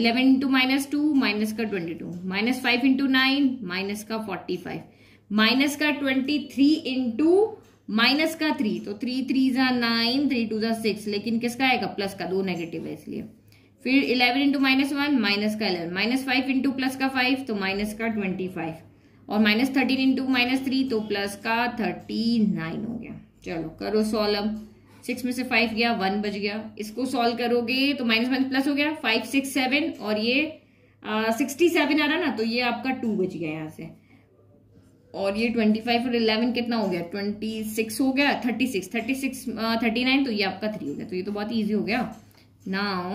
eleven into minus two minus का twenty two minus five into nine minus का फोर्टी फाइव माइनस का ट्वेंटी थ्री इंटू माइनस का थ्री तो थ्री थ्री जा नाइन थ्री टू जा सिक्स लेकिन किसका आएगा प्लस का दो नेगेटिव है इसलिए फिर eleven into minus one minus का eleven minus five into plus का फाइव तो माइनस का ट्वेंटी फाइव और minus thirteen into minus three तो प्लस का थर्टी नाइन हो गया। चलो करो सॉल्व सिक्स में से फाइव गया वन बच गया इसको सॉल्व करोगे तो माइनस माइनस प्लस हो गया फाइव सिक्स सेवन और ये सिक्सटी सेवन आ रहा ना तो ये आपका टू बच गया यहाँ से और ये ट्वेंटी फाइव और इलेवन कितना हो गया ट्वेंटी सिक्स हो गया thirty six thirty six thirty nine तो ये आपका थ्री हो गया तो ये तो बहुत ईजी हो गया। नाउ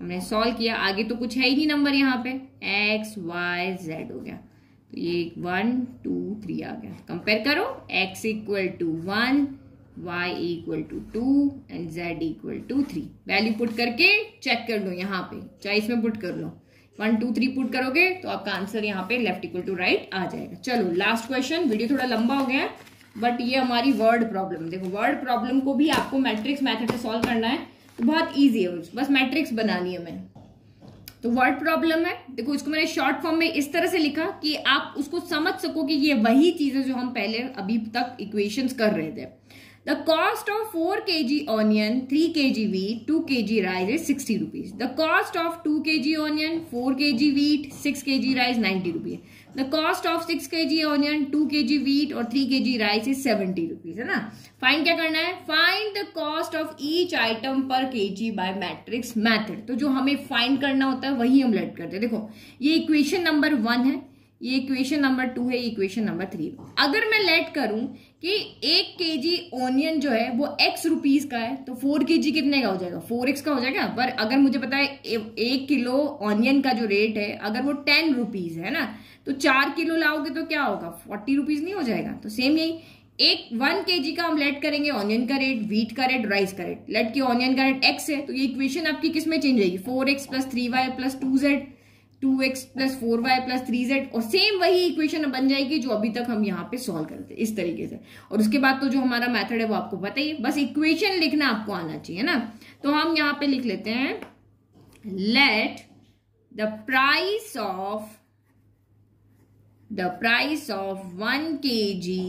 हमने सॉल्व किया आगे तो कुछ है ही नहीं नंबर यहाँ पे एक्स वाई जेड हो गया तो ये वन टू थ्री आ गया कंपेयर करो x equal to one Y equal to two and Z equal to three value put करके चेक कर लो यहाँ पे चाहे इसमें पुट कर लो वन टू थ्री पुट करोगे तो आपका आंसर यहाँ पे लेफ्ट इक्वल टू राइट आ जाएगा। चलो लास्ट क्वेश्चन वीडियो थोड़ा लंबा हो गया बट ये हमारी वर्ड प्रॉब्लम देखो वर्ड प्रॉब्लम को भी आपको मैट्रिक्स मेथड से सॉल्व करना है तो बहुत इजी है बस मैट्रिक्स बनानी है मैं तो वर्ड प्रॉब्लम है देखो इसको मैंने शॉर्ट फॉर्म में इस तरह से लिखा कि आप उसको समझ सको कि ये वही चीजें जो हम पहले अभी तक इक्वेशंस कर रहे थे। The cost of four K G onion three K G wheat two K G rice is sixty rupees the cost of two K G onion four K G wheat six K G rice ninety rupees the cost of six K G onion to K G wheat और three K G rice is seventy rupees है ना। फाइंड क्या करना है find the cost of each item per K ji bye matrix method तो जो हमें फाइंड करना होता है वही हम लेट करते हैं। देखो ये इक्वेशन नंबर वन है ये इक्वेशन नंबर टू है, इक्वेशन नंबर थ्री। अगर मैं लेट करूं कि एक केजी ऑनियन जो है वो एक्स रुपीज का है तो फोर केजी कितने का हो जाएगा, फोर एक्स का हो जाएगा। पर अगर मुझे पता है एक किलो ऑनियन का जो रेट है अगर वो टेन रुपीज है ना, तो चार किलो लाओगे तो क्या होगा, फोर्टी रुपीज नहीं हो जाएगा। तो सेम यही एक वन केजी का हम लेट करेंगे ऑनियन का रेट, व्हीट का रेट, राइस का रेट। लेट की ऑनियन का रेट एक्स है तो ये इक्वेशन आपकी किस में चेंज होगी, four X plus three Y plus two Z, two X plus four Y plus three Z. और सेम वही इक्वेशन बन जाएगी जो अभी तक हम यहाँ पे सॉल्व करते हैं इस तरीके से। और उसके बाद तो जो हमारा मेथड है वो आपको पता ही है, बस इक्वेशन लिखना आपको आना चाहिए ना। तो हम यहाँ पे लिख लेते हैं let the price of the price of one K G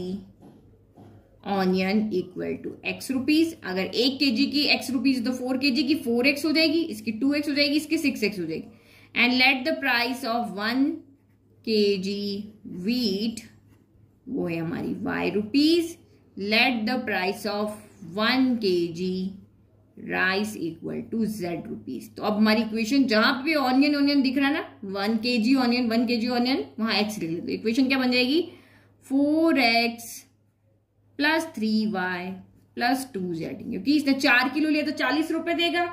onion equal to X rupees. अगर एक केजी की एक्स रुपीज तो फोर केजी की फोर एक्स हो जाएगी, इसकी टू एक्स हो जाएगी, इसकी सिक्स एक्स हो जाएगी। And let the price of one KG wheat, वो है हमारी Y rupees. Let the price of one KG rice equal to Z rupees. तो अब हमारी इक्वेशन जहां पे ऑनियन ऑनियन दिख रहा है ना, one KG onion one KG onion वहां एक्स लिख लेते। इक्वेशन क्या बन जाएगी, four X plus three Y plus two Z. क्योंकि इसने चार किलो लिया तो चालीस रुपए देगा।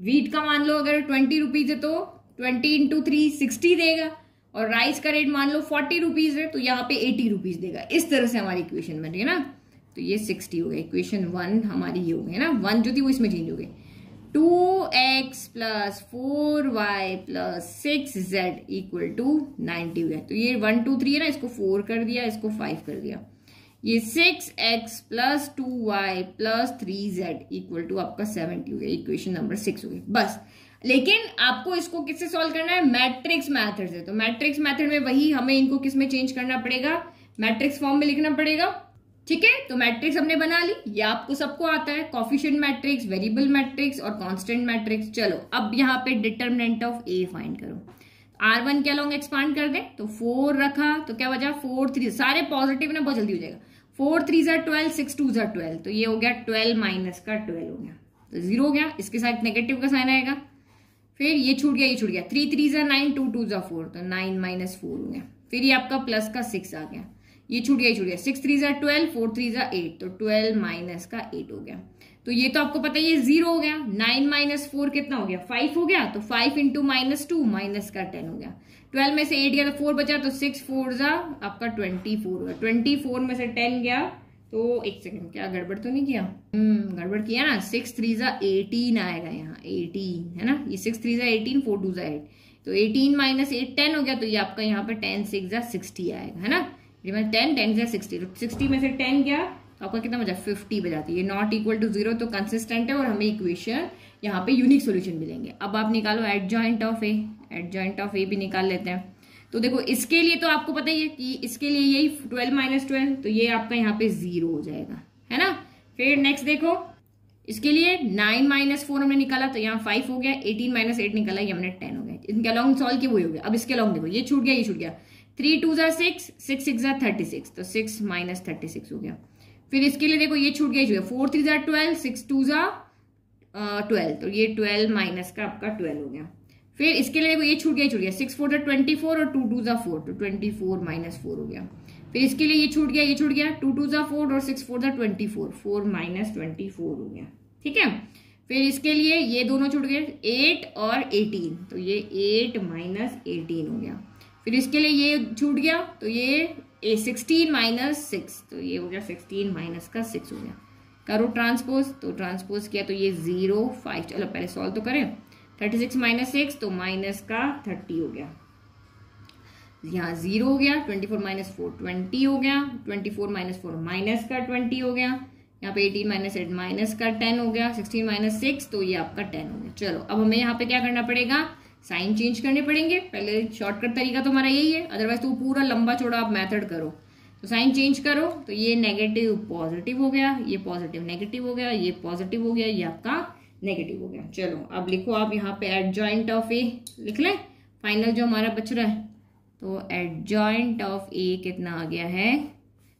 व्हीट का मान लो अगर ट्वेंटी रुपीज है तो ट्वेंटी इंटू थ्री सिक्सटी देगा। और राइस का रेट मान लो फोर्टी रुपीज है तो यहाँ पे एटी रुपीज देगा। इस तरह से हमारी इक्वेशन बन रही है ना। तो ये सिक्सटी हो गया, इक्वेशन वन हमारी ये हो गई ना, वन जो थी वो इसमें चेंज हो गई। Two X plus four Y plus six Z equal to ninety हो गया। तो ये वन टू थ्री है ना, इसको फोर कर दिया, इसको फाइव कर दिया। ये six X plus two Y plus three Z equal to आपका सेवेंटी हो गया, इक्वेशन नंबर सिक्स हो गई बस। लेकिन आपको इसको किससे सॉल्व करना है, मैट्रिक्स मैथड से। तो मैट्रिक्स मैथड में वही हमें इनको किस में चेंज करना पड़ेगा, मैट्रिक्स फॉर्म में लिखना पड़ेगा। ठीक है, तो मैट्रिक्स हमने बना ली, ये आपको सबको आता है, कोएफिशिएंट मैट्रिक्स, वेरिएबल मैट्रिक्स और कॉन्स्टेंट मैट्रिक्स। चलो अब यहाँ पे डिटर्मिनेंट ऑफ ए फाइंड करो। आर वन क्या लोग एक्सपांड कर दे तो फोर रखा तो क्या बचा, फोर थ्री, सारे पॉजिटिव ना बहुत जल्दी हो जाएगा। फोर थ्री जार ट्वेल्व, सिक्स टू जार ट्वेल्व, तो ये हो गया ट्वेल्व माइनस का ट्वेल्व हो गया तो जीरो हो गया। इसके साथ नेगेटिव का साइन आएगा, फिर ये छूट गया ये छूट गया। थ्री थ्री जार नाइन, टू टू जार फोर, तो नाइन माइनस फोर हो गया। फिर ये आपका प्लस का सिक्स आ गया, ये छूट गया ये छूट गया। सिक्स थ्री जार ट्वेल्व, फोर थ्री जार एट, तो ट्वेल्व माइनस का एट हो गया। तो ये तो आपको पता है ये जीरो हो गया। नाइन माइनस फोर कितना हो गया, फाइव हो गया। तो five into minus two minus का टेन हो गया। ट्वेल्व में से एट गया तो फोर बचा, तो सिक्स फोर जा आपका ट्वेंटी फोर हुआ। ट्वेंटी फोर में से टेन गया तो एक सेकंड, क्या गड़बड़ तो नहीं किया, हम्म गड़बड़ किया ना। सिक्स थ्री जा एटीन आएगा यहाँ, एटीन है ना, ये सिक्स थ्री जा एटीन, फोर टू जा एट, तो एटीन माइनस एट टेन हो गया। तो ये आपका यहाँ पे टेन सिक्स जा सिक्सटी आएगा है ना, टेन टेन जा सिक्सटी, तो सिक्सटी में से टेन गया तो आपका कितना बचा, फिफ्टी बजाती है। नॉट इक्वल टू जीरो तो कंसिस्टेंट है और हमें इक्वेशन यहाँ पे यूनिक सॉल्यूशन मिलेंगे। अब आप निकालो adjoint of A, adjoint of A भी निकाल लेते हैं। तो देखो इसके लिए तो आपको पता ही है कि इसके लिए यही ट्वेल्व माइनस ट्वेल्व, तो ये आपका यहाँ पे जीरो हो जाएगा है ना। फिर नेक्स्ट देखो इसके लिए नाइन माइनस फोर हमने निकाला तो यहाँ फाइव हो गया, एटीन माइनस एट निकाला ये हमने टेन हो गया। इनके अलॉन्ग सॉल्व की वही हो गया। अब इसके अलॉन्ग देखो ये छूट गया ये छूट गया, थ्री टू जार सिक्स, सिक्स सिक्स जार थर्टी सिक्स, तो सिक्स माइनस थर्टी सिक्स हो गया। फिर इसके लिए देखो ये छूट गया छूट गया, फोर थ्री जार ट्वेल्व, सिक्स टू जार ट्वेल्व, तो ये ट्वेल्व माइनस का आपका ट्वेल्व हो गया। फिर इसके लिए देखो ये छूट गया छूट गया, सिक्स फोर जार ट्वेंटी फोर और टू टू जार फोर, तो ट्वेंटी फोर माइनस फोर हो गया। फिर इसके लिए ये छूट गया ये छूट गया, टू टू जार फोर और सिक्स फोर जार twenty four, four minus twenty four हो गया। ठीक है, फिर इसके लिए ये दोनों छूट गए, एट और एटीन, तो ये एट माइनस एटीन हो गया। फिर इसके लिए ये छूट गया तो ये ए सिक्सटीन माइनस सिक्स, तो ये हो गया सिक्सटीन माइनस का सिक्स हो गया। करो ट्रांसपोज, तो ट्रांसपोज किया तो ये जीरो फाइव, चलो पहले सॉल्व तो करें। थर्टी सिक्स माइनस सिक्स तो माइनस का थर्टी हो गया, यहाँ जीरो हो गया। Twenty four minus four twenty हो गया, twenty four minus four minus का ट्वेंटी हो गया। यहाँ पे एटीन माइनस एट माइनस का टेन हो गया, सिक्सटीन माइनस सिक्स तो ये आपका टेन हो गया। चलो अब हमें यहाँ पे क्या करना पड़ेगा, साइन चेंज करने पड़ेंगे। पहले शॉर्टकट तरीका तो हमारा यही है, अदरवाइज तो पूरा लंबा चौड़ा आप मेथड करो। तो साइन चेंज करो तो ये नेगेटिव पॉजिटिव हो गया, ये पॉजिटिव नेगेटिव हो गया, ये पॉजिटिव हो गया, ये आपका नेगेटिव हो गया। चलो अब लिखो आप यहाँ पे एडजॉइंट ऑफ ए लिख लें, फाइनल जो हमारा बच रहा है। तो एडजॉइंट ऑफ ए कितना आ गया है,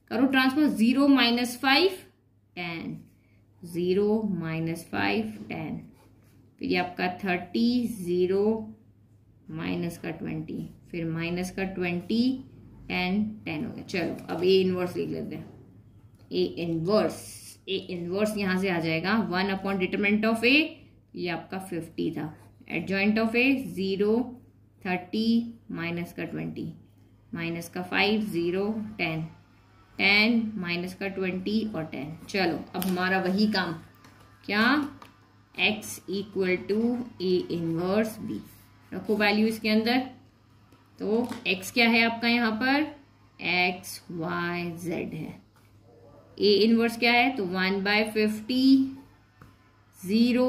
करो transpose, zero minus five ten, zero minus five ten, फिर ये आपका थर्टी, जीरो माइनस का ट्वेंटी, फिर माइनस का ट्वेंटी एंड टेन हो गया। चलो अब ए इन्वर्स लिख लेते हैं। ए इन्वर्स ए इन्वर्स यहाँ से आ जाएगा one upon determinant of A, ये आपका फिफ्टी था। Adjoint of A zero thirty minus का ट्वेंटी, माइनस का five, zero ten, ten minus का ट्वेंटी और टेन। चलो अब हमारा वही काम, क्या X equal to A inverse B, रखो वैल्यू इसके अंदर। तो x क्या है आपका यहाँ पर, x y z है। a इन्वर्स क्या है, तो one by fifty, zero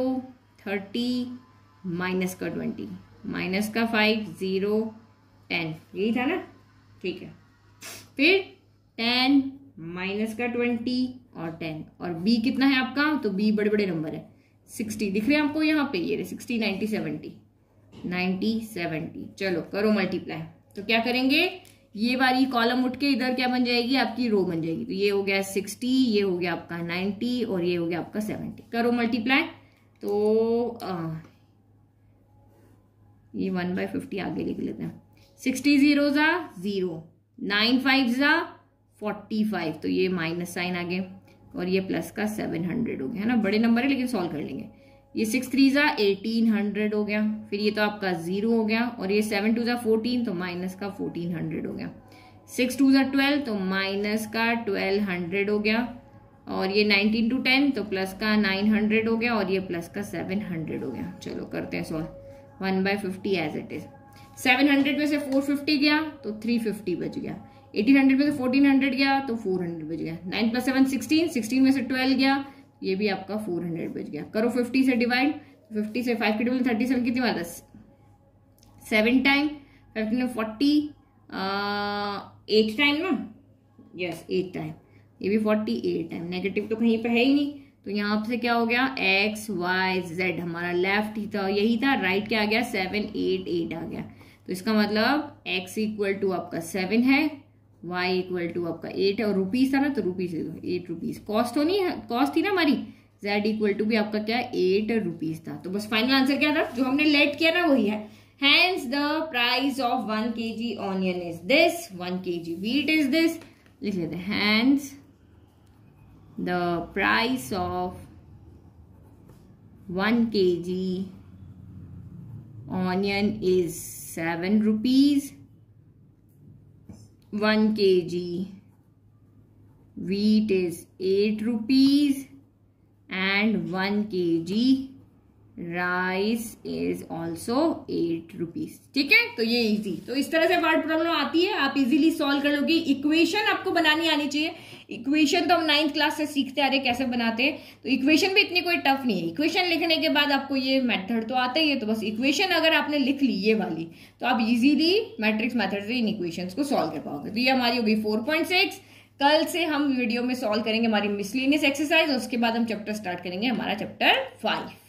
thirty minus का ट्वेंटी, माइनस का फाइव, ज़ीरो टेन, यही था ना, ठीक है। फिर टेन माइनस का ट्वेंटी और टेन, और b कितना है आपका, तो b बड़े बड़े नंबर है, सिक्सटी दिख रहे हैं आपको यहाँ पे, ये रहे sixty, ninety, seventy, ninety seventy. चलो करो मल्टीप्लाई, तो क्या करेंगे, ये वाली कॉलम उठ के इधर क्या बन जाएगी आपकी, रो बन जाएगी। तो ये हो गया सिक्सटी, ये हो गया आपका नाइन्टी और ये हो गया आपका सेवेंटी। करो मल्टीप्लाई, तो आ, ये वन बाई फिफ्टी आगे लिख लेते हैं। सिक्सटी जीरो जा जीरो, नाइन फाइव जा फोर्टी फाइव, तो ये माइनस साइन आगे और ये प्लस का सेवन हंड्रेड हो गया, है ना, बड़े नंबर है लेकिन सॉल्व कर लेंगे। ये सिक्स थ्री ज़ा एटीन हंड्रेड हो गया, फिर ये तो आपका जीरो हो गया, और ये सेवन टू ज़ा फोर्टीन, तो माइनस का फोर्टीन हंड्रेड हो गया। सिक्स टू ज़ा ट्वेल्व, तो माइनस का ट्वेल्व हंड्रेड हो गया, और ये नाइनटीन टू टेन, तो प्लस का नाइन हंड्रेड हो गया, और ये प्लस का सेवन हंड्रेड हो गया। चलो करते हैं solve. One by fifty as it is, seven hundred में से फोर फिफ्टी गया तो थ्री फिफ्टी बच गया, एटीन हंड्रेड में से फोर्टीन हंड्रेड गया तो फोर हंड्रेड बच गया, nine plus seven sixteen, sixteen में से ट्वेल्व गया, ये भी आपका फोर हंड्रेड बच गया। करो फिफ्टी से डिवाइड, फिफ्टी से फाइव की डबल थर्टी सेवन कितनी बार, सेवन टाइम, फिफ्टीन में फोर्टी, एट टाइम ना, यस एट टाइम, ये भी फोर्टी एट टाइम, नेगेटिव तो कहीं पे है ही नहीं। तो यहाँ से क्या हो गया, एक्स वाई जेड हमारा लेफ्ट ही था, यही था, राइट क्या आ गया, सेवन एट एट आ गया। तो इसका मतलब एक्स इक्वल टू आपका सेवन है, y इक्वल टू आपका एट है, और रुपीज़ था ना, तो रुपीज़ एट रुपीज़ कॉस्ट होनी है, कॉस्ट थी ना हमारी। z इक्वल टू भी आपका क्या है, एट रुपीज़ था। तो बस फाइनल आंसर क्या था, जो हमने लेट किया ना वही है। Hence the price of one K G onion is this, one K G wheat is this, लिख लेते हैं। Hence the price of one K G onion is seven rupees, one K G wheat is eight rupees and one K G rice is also eight rupees, ठीक है। तो ये इजी, तो इस तरह से वर्ड प्रॉब्लम आती है, आप इजीली सॉल्व कर लोगे। इक्वेशन आपको बनानी आनी चाहिए, इक्वेशन तो हम नाइन्थ क्लास से सीखते आ रहे कैसे बनाते हैं, तो इक्वेशन भी इतनी कोई टफ नहीं है। इक्वेशन लिखने के बाद आपको ये मेथड तो आता ही है, तो बस इक्वेशन अगर आपने लिख ली ये वाली, तो आप इजीली मैट्रिक्स मेथड से इन इक्वेशन को सॉल्व कर पाओगे। तो ये हमारी होगी फोर पॉइंट सिक्स। कल से हम वीडियो में सॉल्व करेंगे हमारी मिसलेनियस एक्सरसाइज, और उसके बाद हम चैप्टर स्टार्ट करेंगे हमारा चैप्टर फाइव।